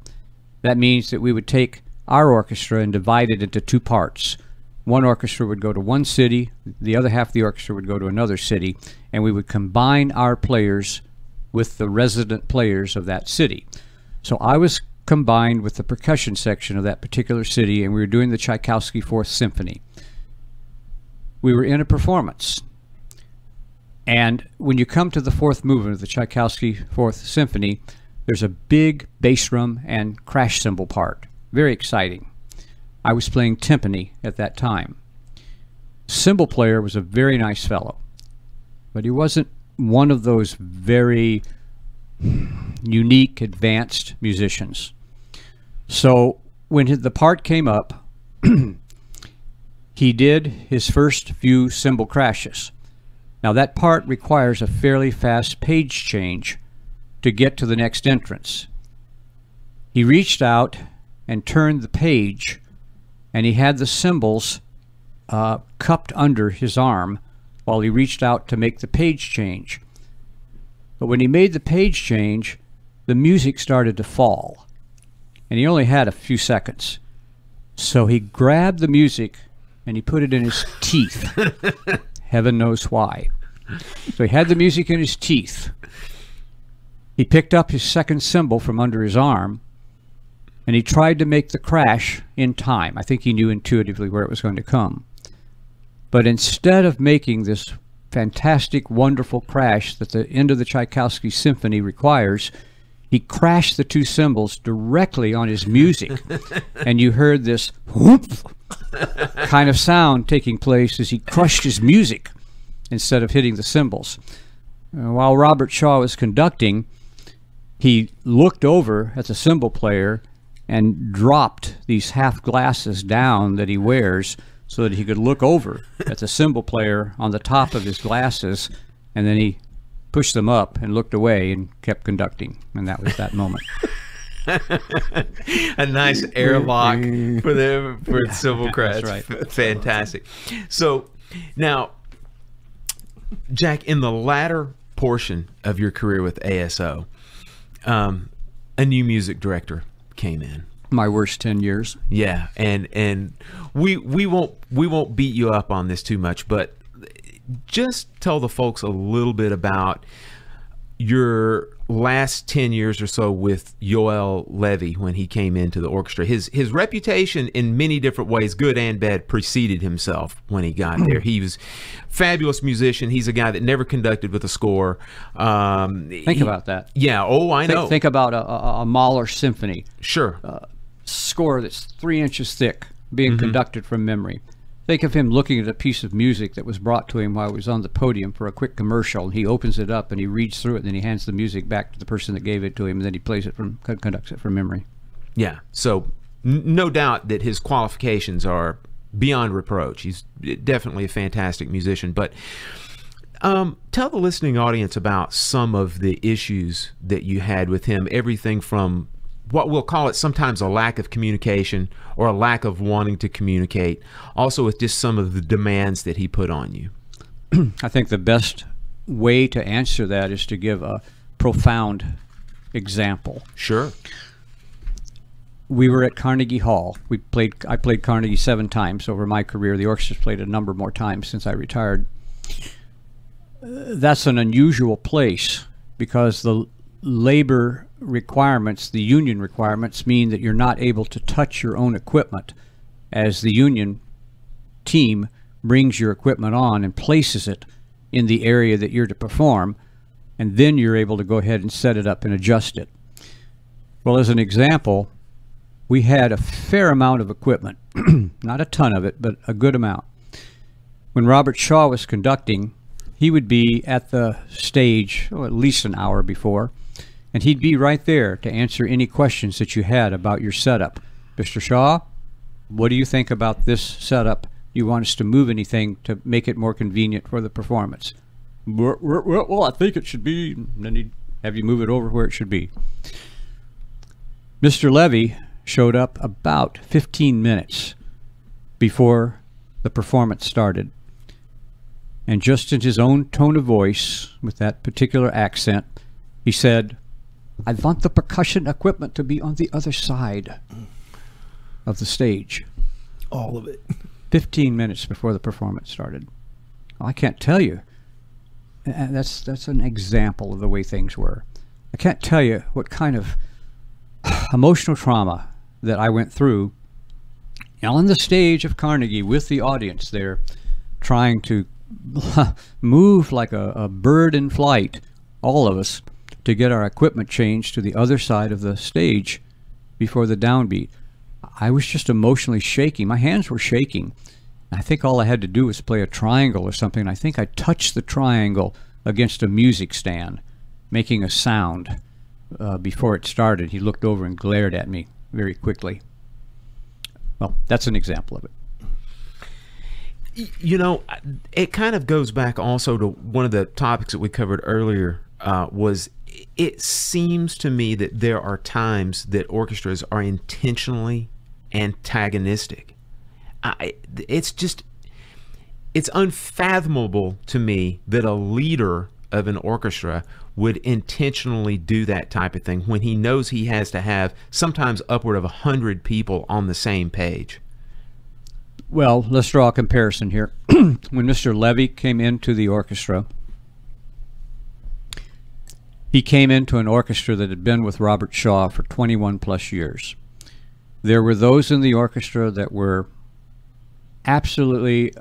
That means that we would take our orchestra and divide it into two parts. One orchestra would go to one city, the other half of the orchestra would go to another city, and we would combine our players with the resident players of that city. So I was combined with the percussion section of that particular city, and we were doing the Tchaikovsky Fourth Symphony. We were in a performance. And when you come to the fourth movement of the Tchaikovsky Fourth Symphony, there's a big bass drum and crash cymbal part. Very exciting. I was playing timpani at that time. Cymbal player was a very nice fellow, but he wasn't one of those very unique, advanced musicians. So when the part came up, he did his first few cymbal crashes. Now that part requires a fairly fast page change, to get to the next entrance. He reached out and turned the page, and he had the cymbals cupped under his arm while he reached out to make the page change. But when he made the page change, the music started to fall, and he only had a few seconds. So he grabbed the music and he put it in his teeth. Heaven knows why. So he had the music in his teeth. He picked up his second cymbal from under his arm, and he tried to make the crash in time. I think he knew intuitively where it was going to come. But instead of making this fantastic, wonderful crash that the end of the Tchaikovsky symphony requires, he crashed the two cymbals directly on his music, and you heard this whoop kind of sound taking place as he crushed his music instead of hitting the cymbals. While Robert Shaw was conducting, he looked over at the cymbal player and dropped these half glasses down that he wears so that he could look over at the cymbal player on the top of his glasses, and then he pushed them up and looked away and kept conducting, and that was that moment. A nice airlock for them for the cymbal crash. That's right. Fantastic. So now, Jack, in the latter portion of your career with ASO, a new music director came in. My worst 10 years. Yeah, and we won't beat you up on this too much, but just tell the folks a little bit about your last 10 years or so with Yoel Levy when he came into the orchestra. His reputation in many different ways, good and bad, preceded himself when he got there. He was a fabulous musician. He's a guy that never conducted with a score. Think about that. Yeah, oh, I know. Think about a Mahler symphony. Sure. Score that's 3 inches thick being conducted from memory. Think of him looking at a piece of music that was brought to him while he was on the podium for a quick commercial. He opens it up and he reads through it, and then he hands the music back to the person that gave it to him, and then he plays it from, conducts it from memory. Yeah, so no doubt that his qualifications are beyond reproach. He's definitely a fantastic musician, but tell the listening audience about some of the issues that you had with him, everything from what we'll call it sometimes a lack of communication or a lack of wanting to communicate, also with just some of the demands that he put on you. I think the best way to answer that is to give a profound example. Sure. We were at Carnegie Hall. I played Carnegie 7 times over my career. The orchestra's played a number more times since I retired. That's an unusual place because the labor requirements, the union requirements, mean that you're not able to touch your own equipment as the union team brings your equipment on and places it in the area that you're to perform, and then you're able to go ahead and set it up and adjust it. Well, as an example, we had a fair amount of equipment, not a ton of it, but a good amount. When Robert Shaw was conducting, he would be at the stage at least an hour before, and he'd be right there to answer any questions that you had about your setup. Mr. Shaw, what do you think about this setup? Do you want us to move anything to make it more convenient for the performance? Well, I think it should be, and then he'd have you move it over where it should be. Mr. Levy showed up about 15 minutes before the performance started. And just in his own tone of voice, with that particular accent, he said, "I want the percussion equipment to be on the other side of the stage." All of it. 15 minutes before the performance started. I can't tell you. And that's an example of the way things were. I can't tell you what kind of emotional trauma that I went through on the stage of Carnegie with the audience there, trying to move like a bird in flight, all of us, to get our equipment changed to the other side of the stage before the downbeat. I was just emotionally shaking. My hands were shaking. I think all I had to do was play a triangle or something. I think I touched the triangle against a music stand, making a sound before it started. He looked over and glared at me very quickly. Well, that's an example of it. You know, it kind of goes back also to one of the topics that we covered earlier, was it seems to me that there are times that orchestras are intentionally antagonistic. It's just, it's unfathomable to me that a leader of an orchestra would intentionally do that type of thing when he knows he has to have sometimes upward of 100 people on the same page. Well, let's draw a comparison here. When Mr. Levy came into the orchestra, he came into an orchestra that had been with Robert Shaw for 21 plus years. There were those in the orchestra that were absolutely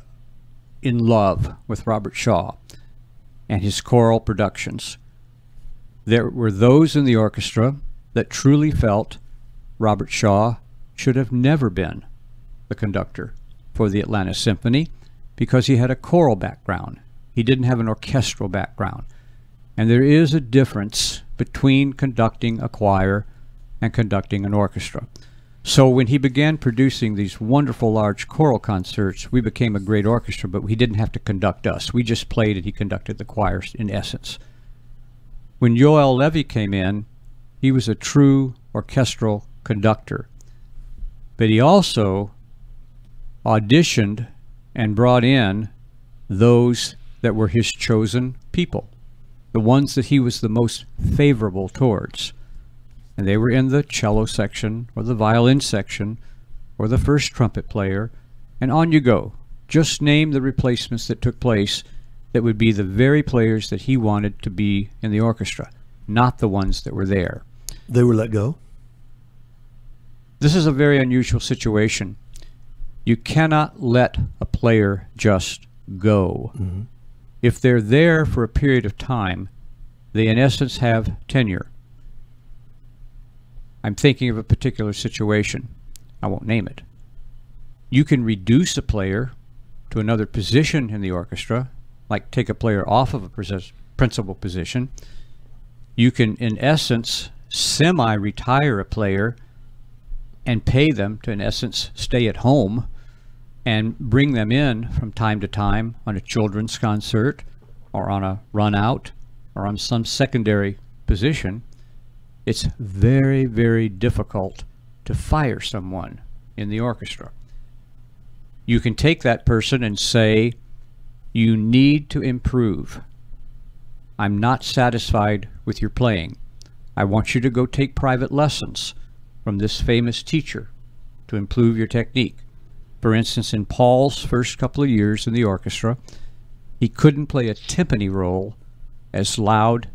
in love with Robert Shaw and his choral productions. There were those in the orchestra that truly felt Robert Shaw should have never been the conductor for the Atlanta Symphony because he had a choral background. He didn't have an orchestral background. And there is a difference between conducting a choir and conducting an orchestra. So when he began producing these wonderful large choral concerts, we became a great orchestra, but he didn't have to conduct us. We just played and he conducted the choirs in essence. When Yoel Levy came in, he was a true orchestral conductor, but he also auditioned and brought in those that were his chosen people, the ones that he was the most favorable towards. And they were in the cello section or the violin section or the first trumpet player, and on you go. Just name the replacements that took place that would be the very players that he wanted to be in the orchestra, not the ones that were there. They were let go? This is a very unusual situation. You cannot let a player just go. Mm-hmm. If they're there for a period of time, they in essence have tenure. I'm thinking of a particular situation. I won't name it. You can reduce a player to another position in the orchestra, like take a player off of a principal position. You can, in essence, semi-retire a player and pay them to, in essence, stay at home and bring them in from time to time on a children's concert or on a run-out or on some secondary position. It's very, very difficult to fire someone in the orchestra. You can take that person and say, you need to improve. I'm not satisfied with your playing. I want you to go take private lessons from this famous teacher to improve your technique. For instance, in Paul's first couple of years in the orchestra, he couldn't play a timpani roll as loud,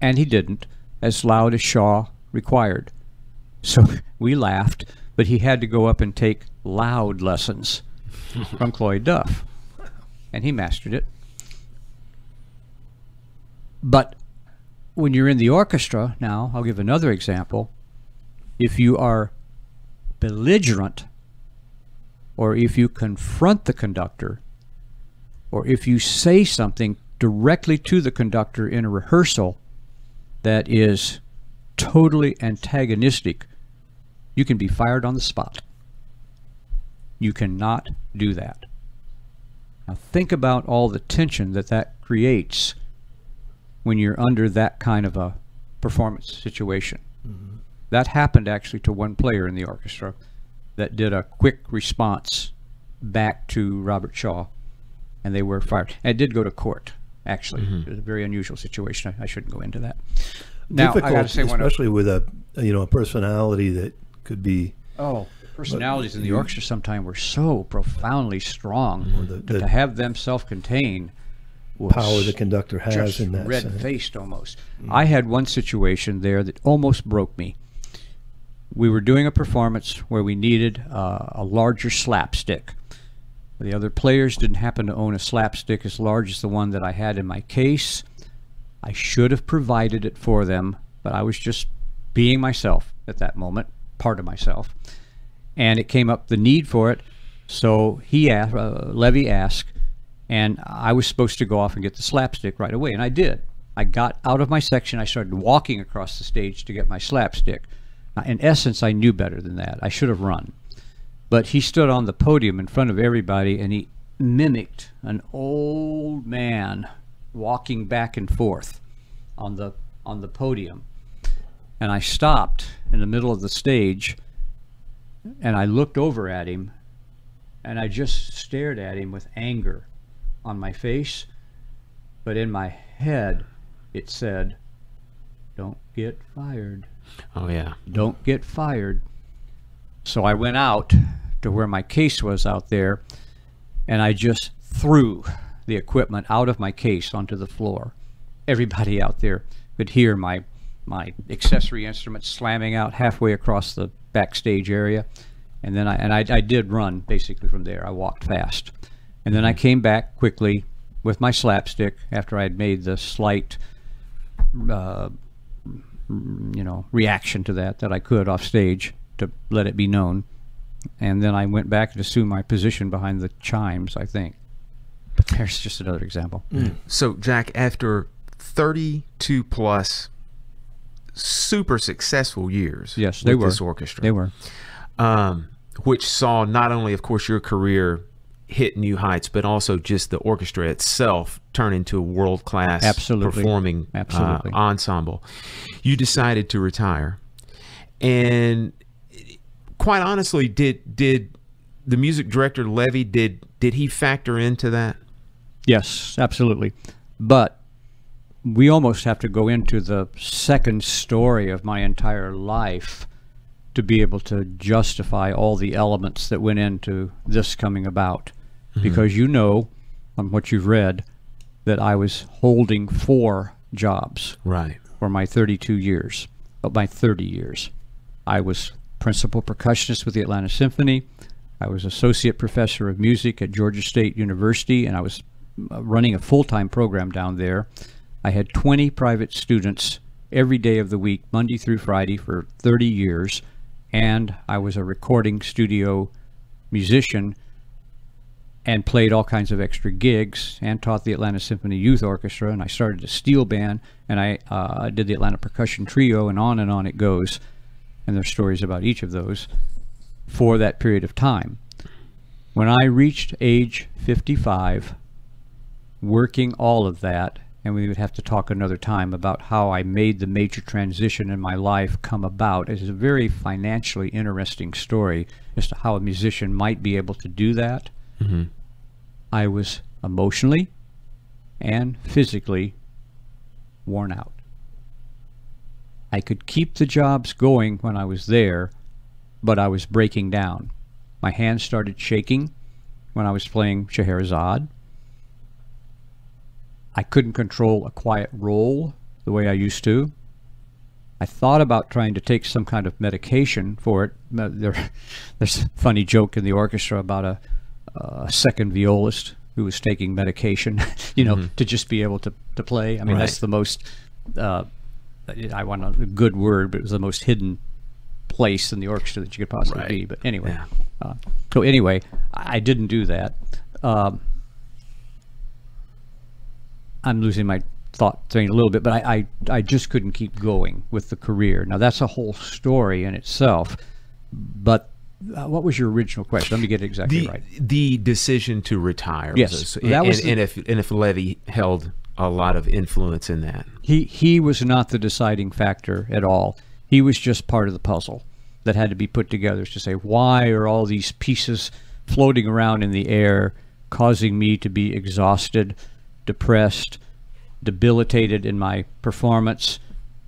and he didn't, as loud as Shaw required. So we laughed, but he had to go up and take loud lessons from Cloyd Duff, and he mastered it. But when you're in the orchestra, now I'll give another example, if you are belligerent, or if you confront the conductor, or if you say something directly to the conductor in a rehearsal that is totally antagonistic, you can be fired on the spot. You cannot do that. Now think about all the tension that that creates when you're under that kind of a performance situation. Mm-hmm. That happened actually to one player in the orchestra that did a quick response back to Robert Shaw, and they were fired. And it did go to court, actually. Mm-hmm. It was a very unusual situation. I shouldn't go into that. Now, difficult, I gotta say, especially with a personality that could be... Oh, personalities in the orchestra sometimes were so profoundly strong, mm-hmm, that to have them self-contained was power the conductor has in that red-faced almost. Mm-hmm. I had one situation there that almost broke me. We were doing a performance where we needed a larger slapstick. The other players didn't happen to own a slapstick as large as the one that I had in my case. I should have provided it for them, but I was just being myself at that moment, part of myself. And it came up the need for it, so he asked, Levy asked, and I was supposed to go off and get the slapstick right away, and I did. I got out of my section, I started walking across the stage to get my slapstick. In essence, I knew better than that. I should have run. But he stood on the podium in front of everybody, and he mimicked an old man walking back and forth on the on the podium. And I stopped in the middle of the stage and I looked over at him and I just stared at him with anger on my face. But in my head, it said, don't get fired. Oh, yeah. Don't get fired. So I went out to where my case was out there and I just threw the equipment out of my case onto the floor. Everybody out there could hear my accessory instruments slamming out halfway across the backstage area. And then I did run basically from there. I walked fast. And then I came back quickly with my slapstick after I had made the slight, reaction to that I could off stage to let it be known. And then I went back to assume my position behind the chimes, I think. But there's just another example. Mm. So Jack, after 32 plus super successful years, yes, they were, this orchestra, they were, which saw not only, of course, your career hit new heights, but also just the orchestra itself turn into a world-class performing ensemble. You decided to retire, and quite honestly, did the music director Levy did he factor into that? Yes, absolutely, but we almost have to go into the second story of my entire life to be able to justify all the elements that went into this coming about. Mm-hmm. Because you know, on what you've read, that I was holding 4 jobs, right, for my 32 years. But my 30 years, I was principal percussionist with the Atlanta Symphony. I was associate professor of music at Georgia State University, and I was running a full-time program down there. I had 20 private students every day of the week, Monday through Friday, for 30 years, and I was a recording studio musician and played all kinds of extra gigs and taught the Atlanta Symphony Youth Orchestra, and I started a steel band, and I did the Atlanta Percussion Trio, and on it goes, and there's stories about each of those for that period of time. When I reached age 55, working all of that, and we would have to talk another time about how I made the major transition in my life come about. It's a very financially interesting story as to how a musician might be able to do that. Mm-hmm. I was emotionally and physically worn out. I could keep the jobs going when I was there, but I was breaking down. My hands started shaking when I was playing Scheherazade. I couldn't control a quiet roll the way I used to. I thought about trying to take some kind of medication for it. There's a funny joke in the orchestra about a second violist who was taking medication, you know, mm-hmm, to just be able to play. I mean, right, that's the most, I want a good word, but it was the most hidden place in the orchestra that you could possibly, right, be. But anyway, yeah. So anyway, I didn't do that. I'm losing my thought train a little bit, but I just couldn't keep going with the career. Now, that's a whole story in itself, but what was your original question? Let me get it exactly right. The decision to retire. Yes. So, and if Levy held a lot of influence in that. He was not the deciding factor at all. He was just part of the puzzle that had to be put together to say, why are all these pieces floating around in the air causing me to be exhausted, depressed, debilitated in my performance,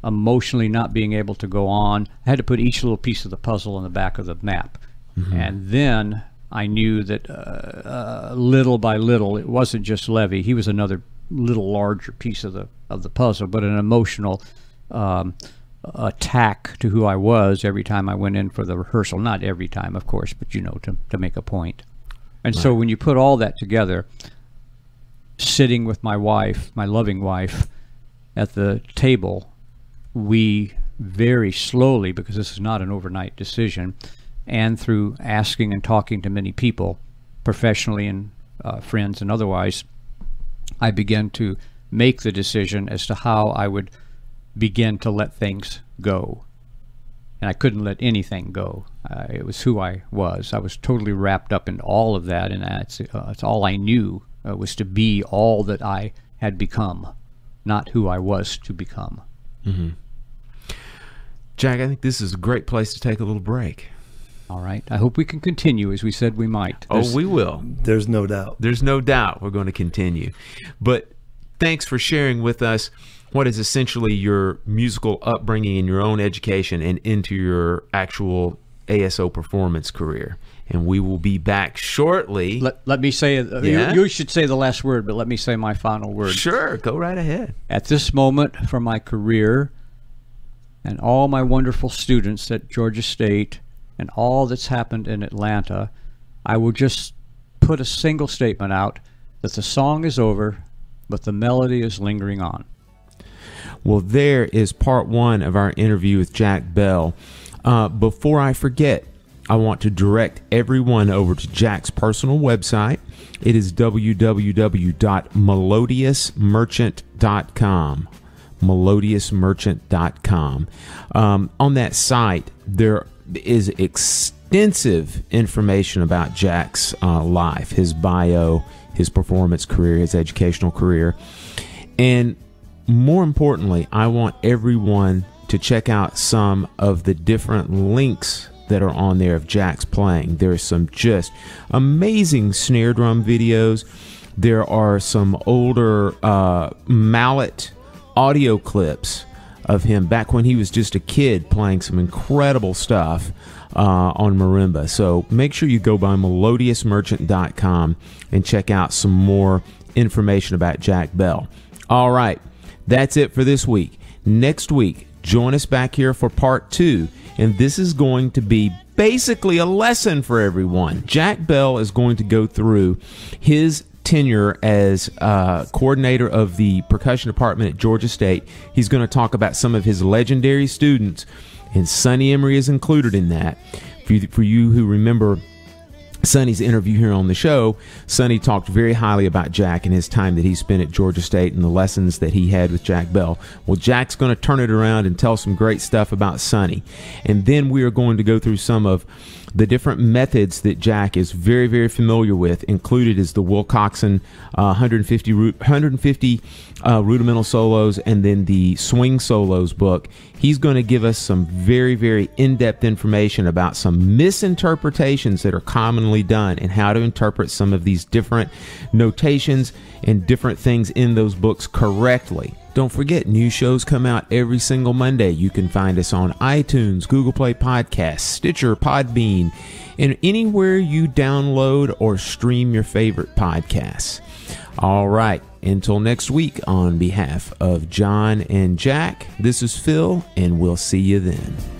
emotionally not being able to go on? I had to put each little piece of the puzzle on the back of the map. Mm-hmm. And then I knew that little by little, it wasn't just Levy. He was another little larger piece of the puzzle, but an emotional attack to who I was every time I went in for the rehearsal. Not every time, of course, but, you know, to make a point. And right, so when you put all that together, sitting with my wife, my loving wife, at the table, we very slowly, because this is not an overnight decision, and through asking and talking to many people, professionally and friends and otherwise, I began to make the decision as to how I would begin to let things go. And I couldn't let anything go. It was who I was. I was totally wrapped up in all of that, and that's all I knew. Was to be all that I had become, not who I was to become. Mm-hmm. Jack, I think this is a great place to take a little break. All right. I hope we can continue as we said we might. Oh, we will. There's no doubt. There's no doubt we're going to continue. But thanks for sharing with us what is essentially your musical upbringing and your own education and into your actual ASO performance career. And we will be back shortly. Let me say, you should say the last word, but let me say my final word. Sure, go right ahead. At this moment for my career and all my wonderful students at Georgia State and all that's happened in Atlanta, I will just put a single statement out that the song is over, but the melody is lingering on. Well, there is part one of our interview with Jack Bell. Before I forget, I want to direct everyone over to Jack's personal website. It is www.melodiousmerchant.com. Melodiousmerchant.com. On that site, there is extensive information about Jack's life, his bio, his performance career, his educational career. And more importantly, I want everyone to check out some of the different links that are on there of Jack's playing. There are some just amazing snare drum videos. There are some older mallet audio clips of him back when he was just a kid playing some incredible stuff on marimba. So make sure you go by melodiousmerchant.com and check out some more information about Jack Bell. All right, that's it for this week. Next week, join us back here for part two. And this is going to be basically a lesson for everyone. Jack Bell is going to go through his tenure as coordinator of the percussion department at Georgia State. He's going to talk about some of his legendary students, and Sonny Emery is included in that. For you who remember Sonny's interview here on the show, Sonny talked very highly about Jack and his time that he spent at Georgia State and the lessons that he had with Jack Bell. Well, Jack's going to turn it around and tell some great stuff about Sonny. And then we are going to go through some of the different methods that Jack is very, very familiar with. Included is the Wilcoxon 150 rudimental solos, and then the swing solos book. He's going to give us some very, very in-depth information about some misinterpretations that are commonly done and how to interpret some of these different notations and different things in those books correctly. Don't forget, new shows come out every single Monday. You can find us on iTunes, Google Play Podcasts, Stitcher, Podbean, and anywhere you download or stream your favorite podcasts. All right, until next week, on behalf of John and Jack, this is Phil, and we'll see you then.